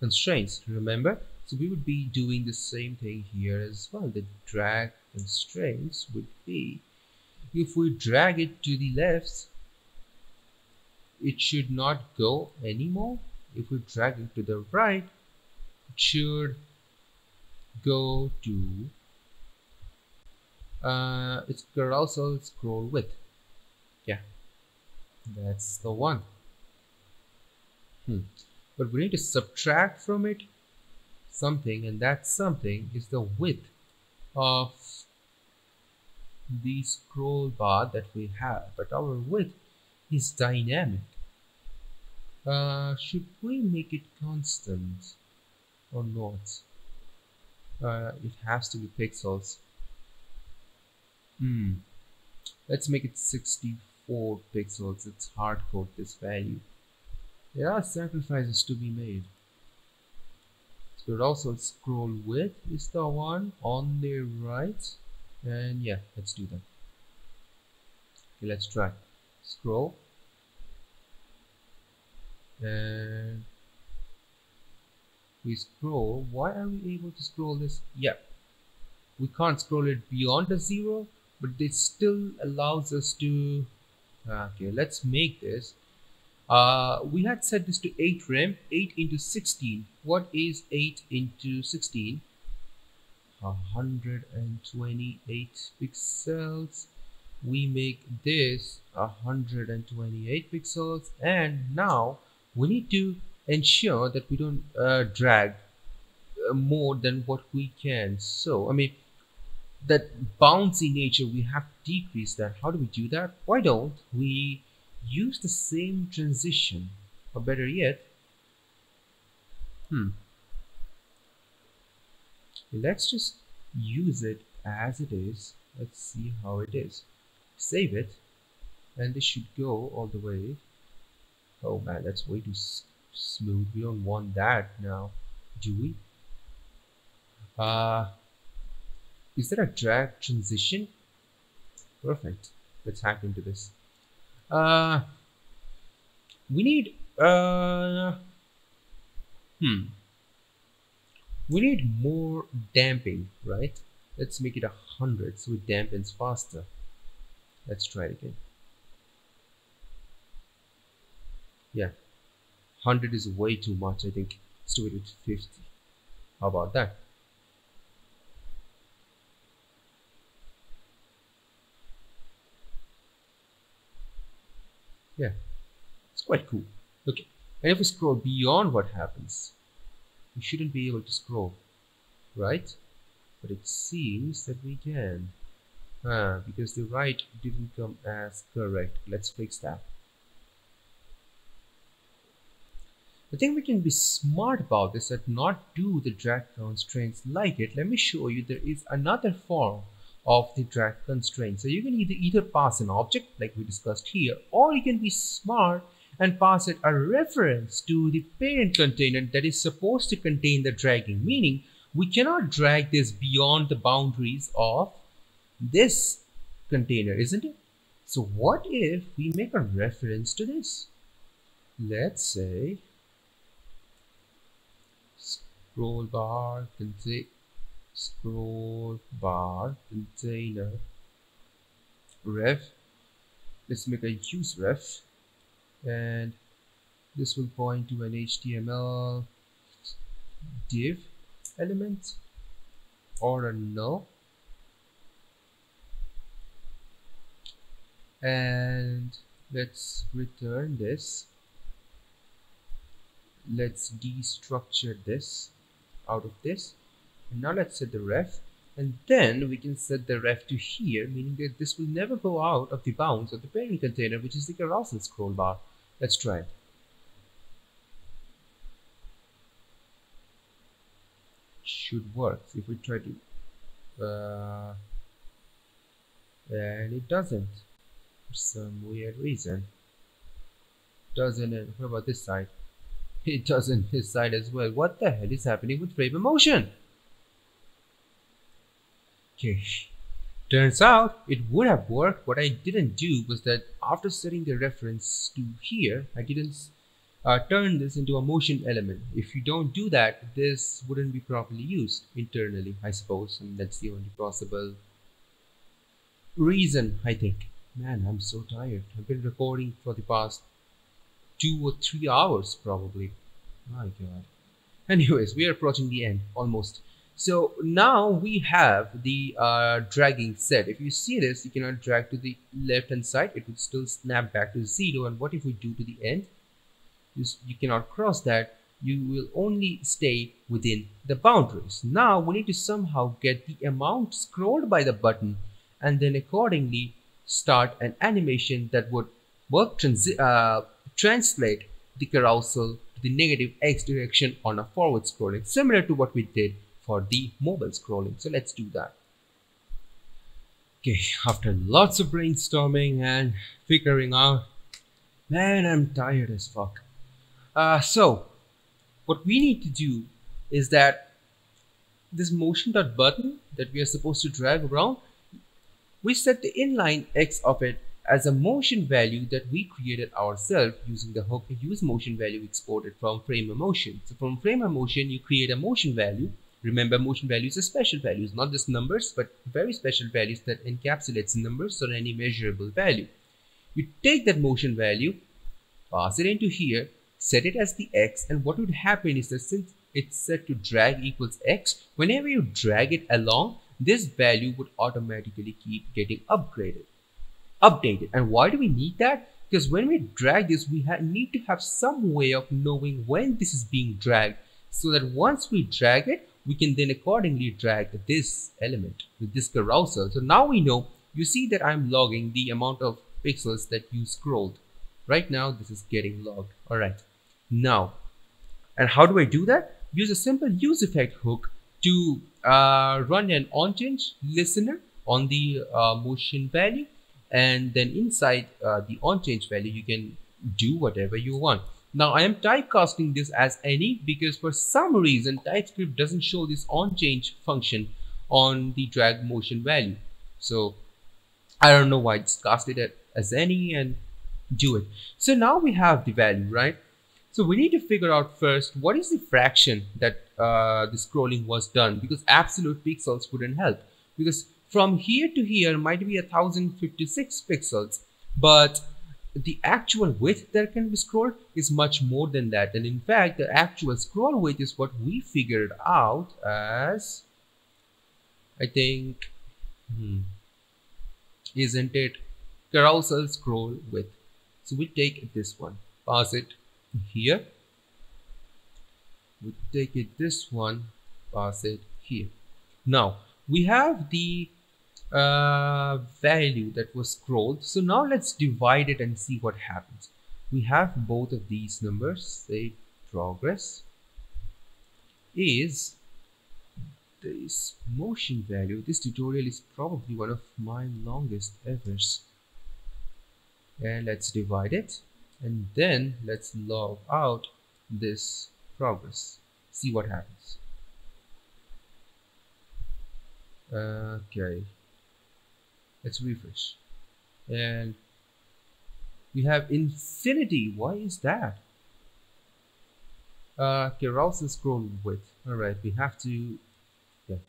constraints. Remember? So we would be doing the same thing here as well. The drag constraints would be, if we drag it to the left, it should not go anymore. If we drag it to the right, it should go to uh, its carousel scroll width. Yeah, that's the one. Hmm. But we need to subtract from it something, and that something is the width of the scroll bar that we have, but our width is dynamic. Uh, should we make it constant or not? Uh, it has to be pixels. Hmm. Let's make it sixty-four pixels. Let's hard code this value. There are sacrifices to be made. So also scroll width is the one on the right. And yeah, let's do that. Okay, let's try. Scroll. And we scroll. Why are we able to scroll this? Yeah. We can't scroll it beyond a zero, but this still allows us to. Okay, let's make this. Uh, we had set this to eight rem, eight into sixteen. What is eight into sixteen? one hundred twenty-eight pixels. We make this one hundred twenty-eight pixels, and now we need to ensure that we don't uh, drag uh, more than what we can. So I mean, that bouncy nature, we have to decrease that. How do we do that? Why don't we use the same transition, or better yet, hmm let's just use it as it is. Let's see how it is. Save it, and this should go all the way. Oh man, that's way too s smooth. We don't want that now, do we? Uh, is there a drag transition? Perfect. Let's hack into this. Uh, we need uh, hmm we need more damping, right? Let's make it a hundred so it dampens faster. Let's try it again. Yeah, one hundred is way too much. I think let's do it with fifty. How about that? Yeah, it's quite cool. Look, and if we scroll beyond, what happens? We shouldn't be able to scroll, right? But it seems that we can. Ah, because the right didn't come as correct. Let's fix that. I think we can be smart about this and not do the drag constraints like it. Let me show you, there is another form of the drag constraint. So you can either, either pass an object like we discussed here, or you can be smart and pass it a reference to the parent container that is supposed to contain the dragging, meaning we cannot drag this beyond the boundaries of this container, isn't it? So what if we make a reference to this? Let's say scroll bar contain scroll bar container ref. Let's make a use ref, and this will point to an H T M L div element or a null, and let's return this. Let's destructure this out of this, and now let's set the ref, and then we can set the ref to here, meaning that this will never go out of the bounds of the parent container, which is the carousel scroll bar. Let's try it. Should work if we try to, uh, and it doesn't for some weird reason. Doesn't it? What about this side? It doesn't this side as well. What the hell is happening with Framer Motion? Okay, turns out it would have worked. What I didn't do was that after setting the reference to here, I didn't uh, turn this into a motion element. If you don't do that, this wouldn't be properly used internally, I suppose, and that's the only possible reason, I think. Man, I'm so tired. I've been recording for the past two or three hours probably. My god. Anyways, we are approaching the end almost. So now we have the uh, dragging set. If you see this, you cannot drag to the left hand side, it would still snap back to zero. And what if we do to the end? You, you cannot cross that. You will only stay within the boundaries. Now we need to somehow get the amount scrolled by the button and then accordingly start an animation that would work transi uh, translate the carousel to the negative X direction on a forward scrolling, similar to what we did for the mobile scrolling. So let's do that. Okay, after lots of brainstorming and figuring out, man, I'm tired as fuck. Uh, so what we need to do is that this motion.button that we are supposed to drag around, we set the inline X of it as a motion value that we created ourselves using the hook use motion value exported from Framer Motion. So from Framer Motion, you create a motion value. Remember, motion values are special values, not just numbers, but very special values that encapsulates numbers or any measurable value. You take that motion value, pass it into here, set it as the X, and what would happen is that since it's set to drag equals X, whenever you drag it along, this value would automatically keep getting upgraded. Updated. And why do we need that? Because when we drag this, we need to have some way of knowing when this is being dragged, so that once we drag it, we can then accordingly drag this element with this carousel. So now we know. You see that I'm logging the amount of pixels that you scrolled. Right now this is getting logged. All right, now, and how do I do that? Use a simple use effect hook to uh, run an onChange listener on the uh, motion value. And then inside uh, the onChange value, you can do whatever you want. Now I am typecasting this as any because for some reason TypeScript doesn't show this onChange function on the drag motion value. So I don't know why it's casted as any and do it. So now we have the value, right? So we need to figure out first what is the fraction that uh, the scrolling was done, because absolute pixels wouldn't help, because from here to here might be one thousand fifty-six pixels, but the actual width that can be scrolled is much more than that. And in fact, the actual scroll width is what we figured out as, I think, hmm, isn't it carousel scroll width. So we take this one, pass it here. We take it this one, pass it here. Now we have the uh, value that was scrolled. So now let's divide it and see what happens. We have both of these numbers, say progress is this motion value. This tutorial is probably one of my longest ever. And let's divide it, and then let's log out this progress, see what happens. Okay, let's refresh, and we have infinity. Why is that? Uh, carousel scroll width. All right, we have to, yeah.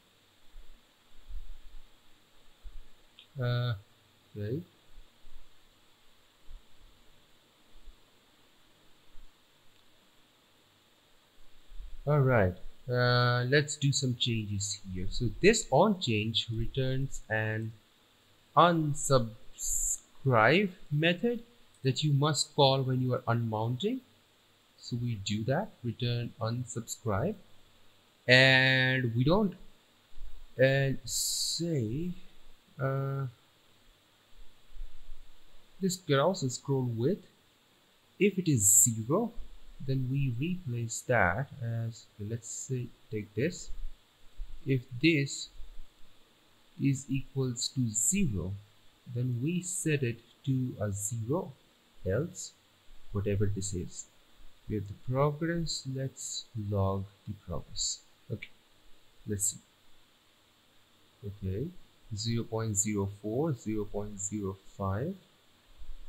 Uh, okay. All right, uh, let's do some changes here. So this on change returns an unsubscribe method that you must call when you are unmounting. So we do that, return unsubscribe, and we don't and say uh, this carousel scroll width. If it is zero, then we replace that as, let's say, take this, if this is equals to zero, then we set it to a zero, else whatever this is. We have the progress, let's log the progress. Okay, let's see. Okay, zero point zero four, zero point zero five,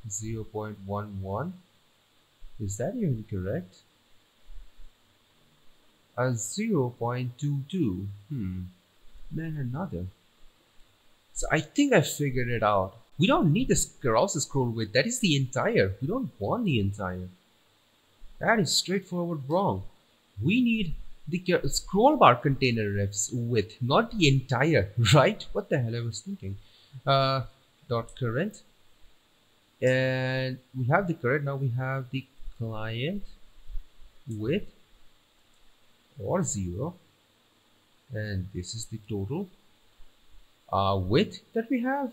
zero point one one. Is that even correct? A zero point two two. Hmm. Then another. So I think I figured it out. We don't need this carousel scroll width. That is the entire. We don't want the entire. That is straightforward wrong. We need the scroll bar container refs width, not the entire. Right? What the hell I was thinking? Uh, dot current. And we have the current. Now we have the client width or zero, and this is the total uh, width that we have,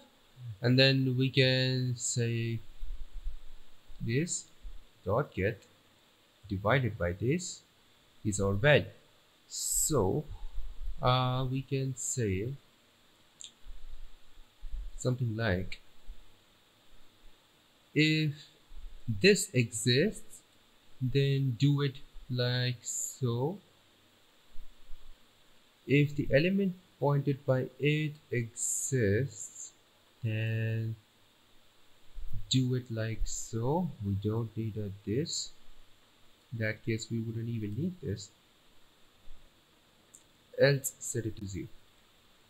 and then we can say this dot get divided by this is our value. So uh, we can say something like, if this exists, then do it like so. If the element pointed by it exists, then do it like so. We don't need a this. In that case, we wouldn't even need this. Else, set it to zero.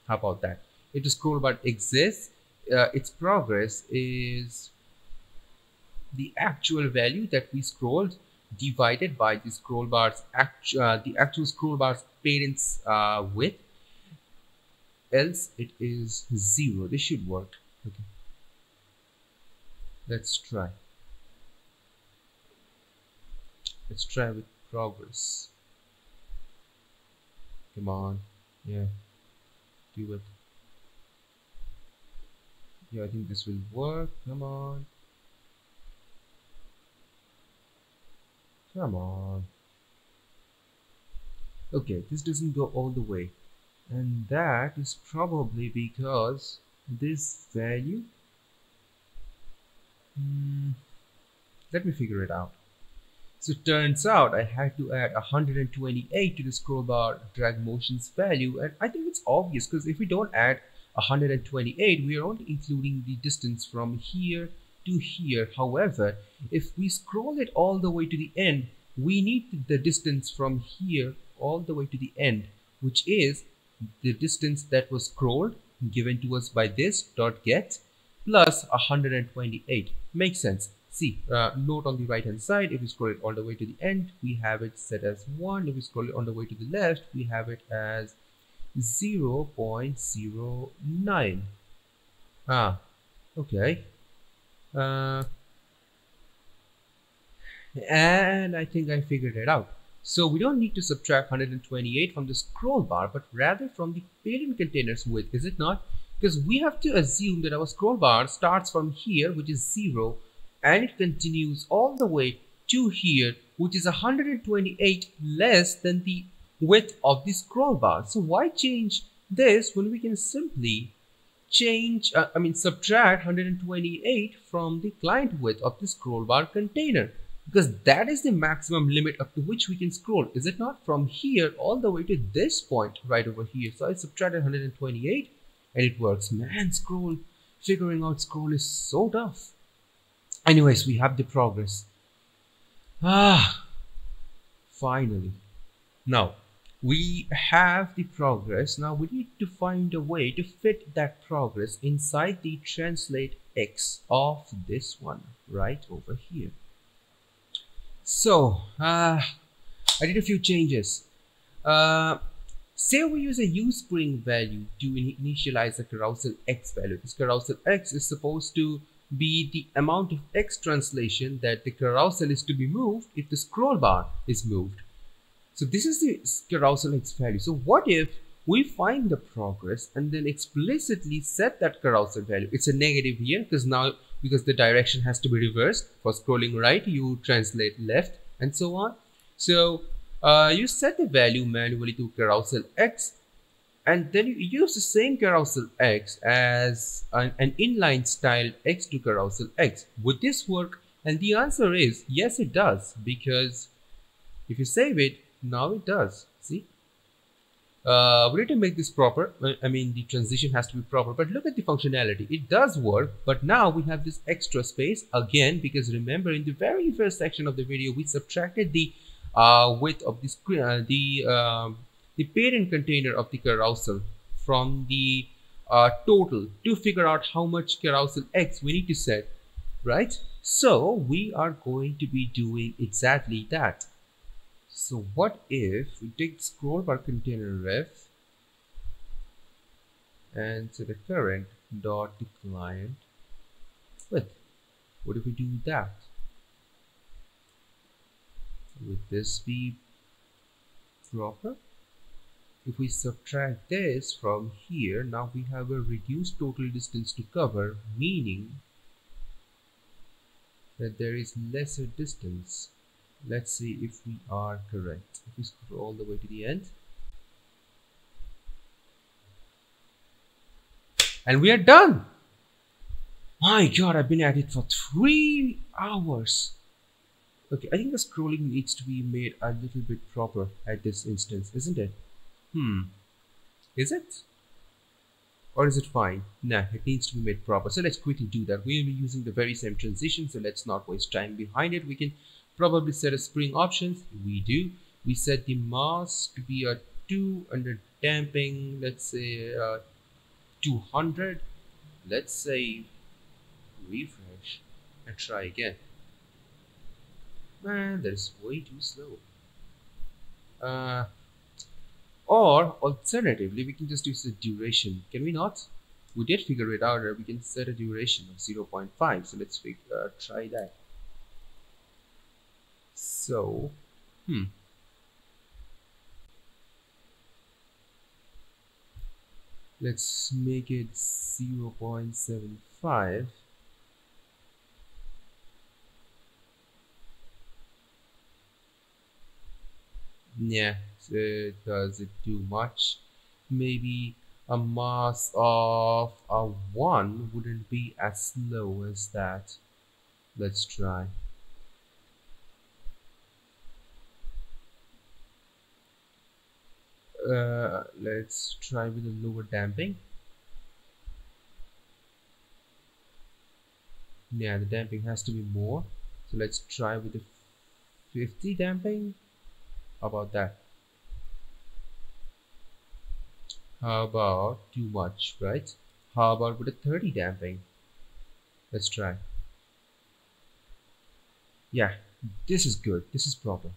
How about that? If the scroll bar exists, uh, its progress is the actual value that we scrolled divided by the scroll bar's actu uh, the actual scroll bar's parents uh, width, else it is zero. This should work. Okay, let's try. Let's try with progress. Come on, yeah, do it. Yeah, I think this will work. Come on. Come on. Okay, this doesn't go all the way, and that is probably because this value, hmm, let me figure it out. So it turns out I had to add one hundred twenty-eight to the scroll bar drag motion's value, and I think it's obvious, because if we don't add one hundred twenty-eight, we are only including the distance from here to here. However, if we scroll it all the way to the end, we need the distance from here all the way to the end, which is the distance that was scrolled given to us by this dot get plus one hundred twenty-eight. Makes sense. See, uh, load on the right hand side, if we scroll it all the way to the end, we have it set as one. If we scroll it on the way to the left, we have it as zero point zero nine. Ah, okay. Uh, and I think I figured it out. So we don't need to subtract one hundred twenty-eight from the scroll bar, but rather from the parent container's width, is it not? Because we have to assume that our scroll bar starts from here, which is zero, and it continues all the way to here, which is one hundred twenty-eight less than the width of the scroll bar. So why change this when we can simply change, uh, I mean, subtract one hundred twenty-eight from the client width of the scroll bar container? Because that is the maximum limit up to which we can scroll, is it not? From here all the way to this point right over here. So I subtracted one hundred twenty-eight and it works. Man, scroll, figuring out scroll is so tough. Anyways, we have the progress. Ah, finally. Now, we have the progress. Now we need to find a way to fit that progress inside the translate X of this one right over here. So, uh, I did a few changes. Uh, say we use a uSpring value to initialize the carousel X value. This carousel X is supposed to be the amount of X translation that the carousel is to be moved if the scroll bar is moved. So this is the carousel X value. So what if we find the progress and then explicitly set that carousel value? It's a negative here because now, because the direction has to be reversed. For scrolling right, you translate left and so on. So uh, you set the value manually to carousel X, and then you use the same carousel X as an, an inline style X to carousel X. Would this work? And the answer is yes, it does, because if you save it, now it does. See, uh, we need to make this proper. I mean, the transition has to be proper, but look at the functionality. It does work, but now we have this extra space again, because remember in the very first section of the video, we subtracted the uh, width of the screen, uh, the, um, the parent container of the carousel from the uh, total to figure out how much carousel X we need to set, right? So we are going to be doing exactly that. So what if we take the scroll bar container ref and set the current dot the client width? What if we do that? Would this be proper? If we subtract this from here, now we have a reduced total distance to cover, meaning that there is lesser distance. Let's see if we are correct. If we scroll all the way to the end. And we are done. My God, I've been at it for three hours. Okay, I think the scrolling needs to be made a little bit proper at this instance, isn't it? Hmm. Is it? Or is it fine? Nah, it needs to be made proper. So let's quickly do that. We'll be using the very same transition, so let's not waste time behind it. We can probably set a spring options. We do. We set the mass to be a two under damping. Let's say uh, two hundred. Let's say refresh and try again. Man, that is way too slow. Uh, or alternatively, we can just use the duration. Can we not? We did figure it out. Or we can set a duration of zero point five. So let's figure, uh, try that. So, hmm. Let's make it zero point seven five. Yeah, it does it too much. Maybe a mass of a one wouldn't be as low as that. Let's try. Uh, let's try with a lower damping. Yeah, the damping has to be more. So let's try with the fifty damping. How about that? How about too much, right? How about with a thirty damping? Let's try. Yeah, this is good. This is proper.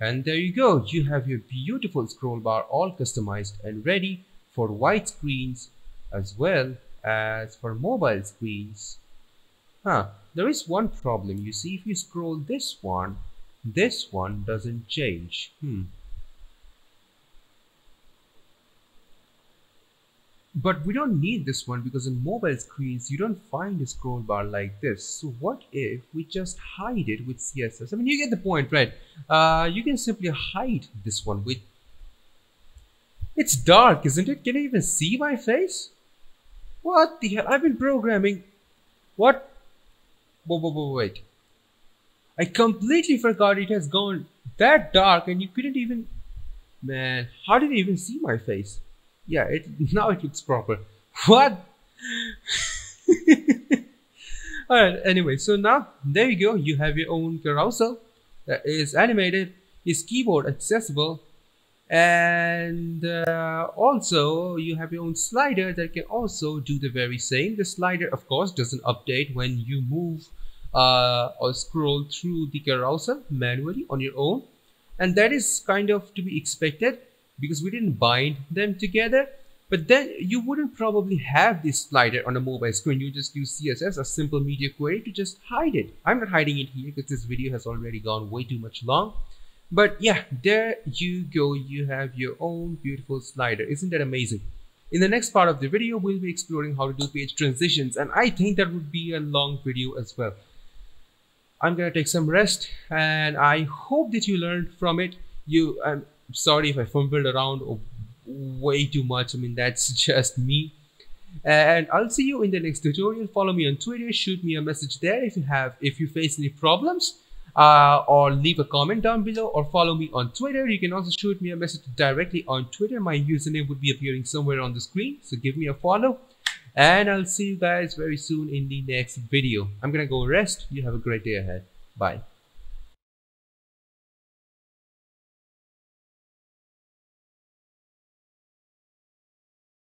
And there you go. You have your beautiful scroll bar all customized and ready for wide screens as well as for mobile screens. Huh, there is one problem. You see, if you scroll this one, this one doesn't change. Hmm. But we don't need this one because in mobile screens, you don't find a scroll bar like this. So what if we just hide it with C S S? I mean, you get the point, right? Uh, you can simply hide this one with... It's dark, isn't it? Can you even see my face? What the hell? I've been programming. What? Whoa, whoa, whoa, wait. I completely forgot it has gone that dark and you couldn't even... Man, how did you even see my face? Yeah, it, now it looks proper. What? All right, anyway, so now there you go. You have your own carousel that is animated, is keyboard accessible, and uh, also you have your own slider that can also do the very same. The slider, of course, doesn't update when you move uh, or scroll through the carousel manually on your own. And that is kind of to be expected, because we didn't bind them together. But then you wouldn't probably have this slider on a mobile screen. You just use C S S, a simple media query, to just hide it. I'm not hiding it here because this video has already gone way too much long. But yeah, there you go. You have your own beautiful slider. Isn't that amazing? In the next part of the video, we'll be exploring how to do page transitions. And I think that would be a long video as well. I'm going to take some rest and I hope that you learned from it. You... Um, sorry if I fumbled around way too much. I mean, that's just me. And I'll see you in the next tutorial. Follow me on Twitter. Shoot me a message there if you have, if you face any problems, uh, or leave a comment down below, or follow me on Twitter. You can also shoot me a message directly on Twitter. My username would be appearing somewhere on the screen. So give me a follow and I'll see you guys very soon in the next video. I'm going to go rest. You have a great day ahead. Bye.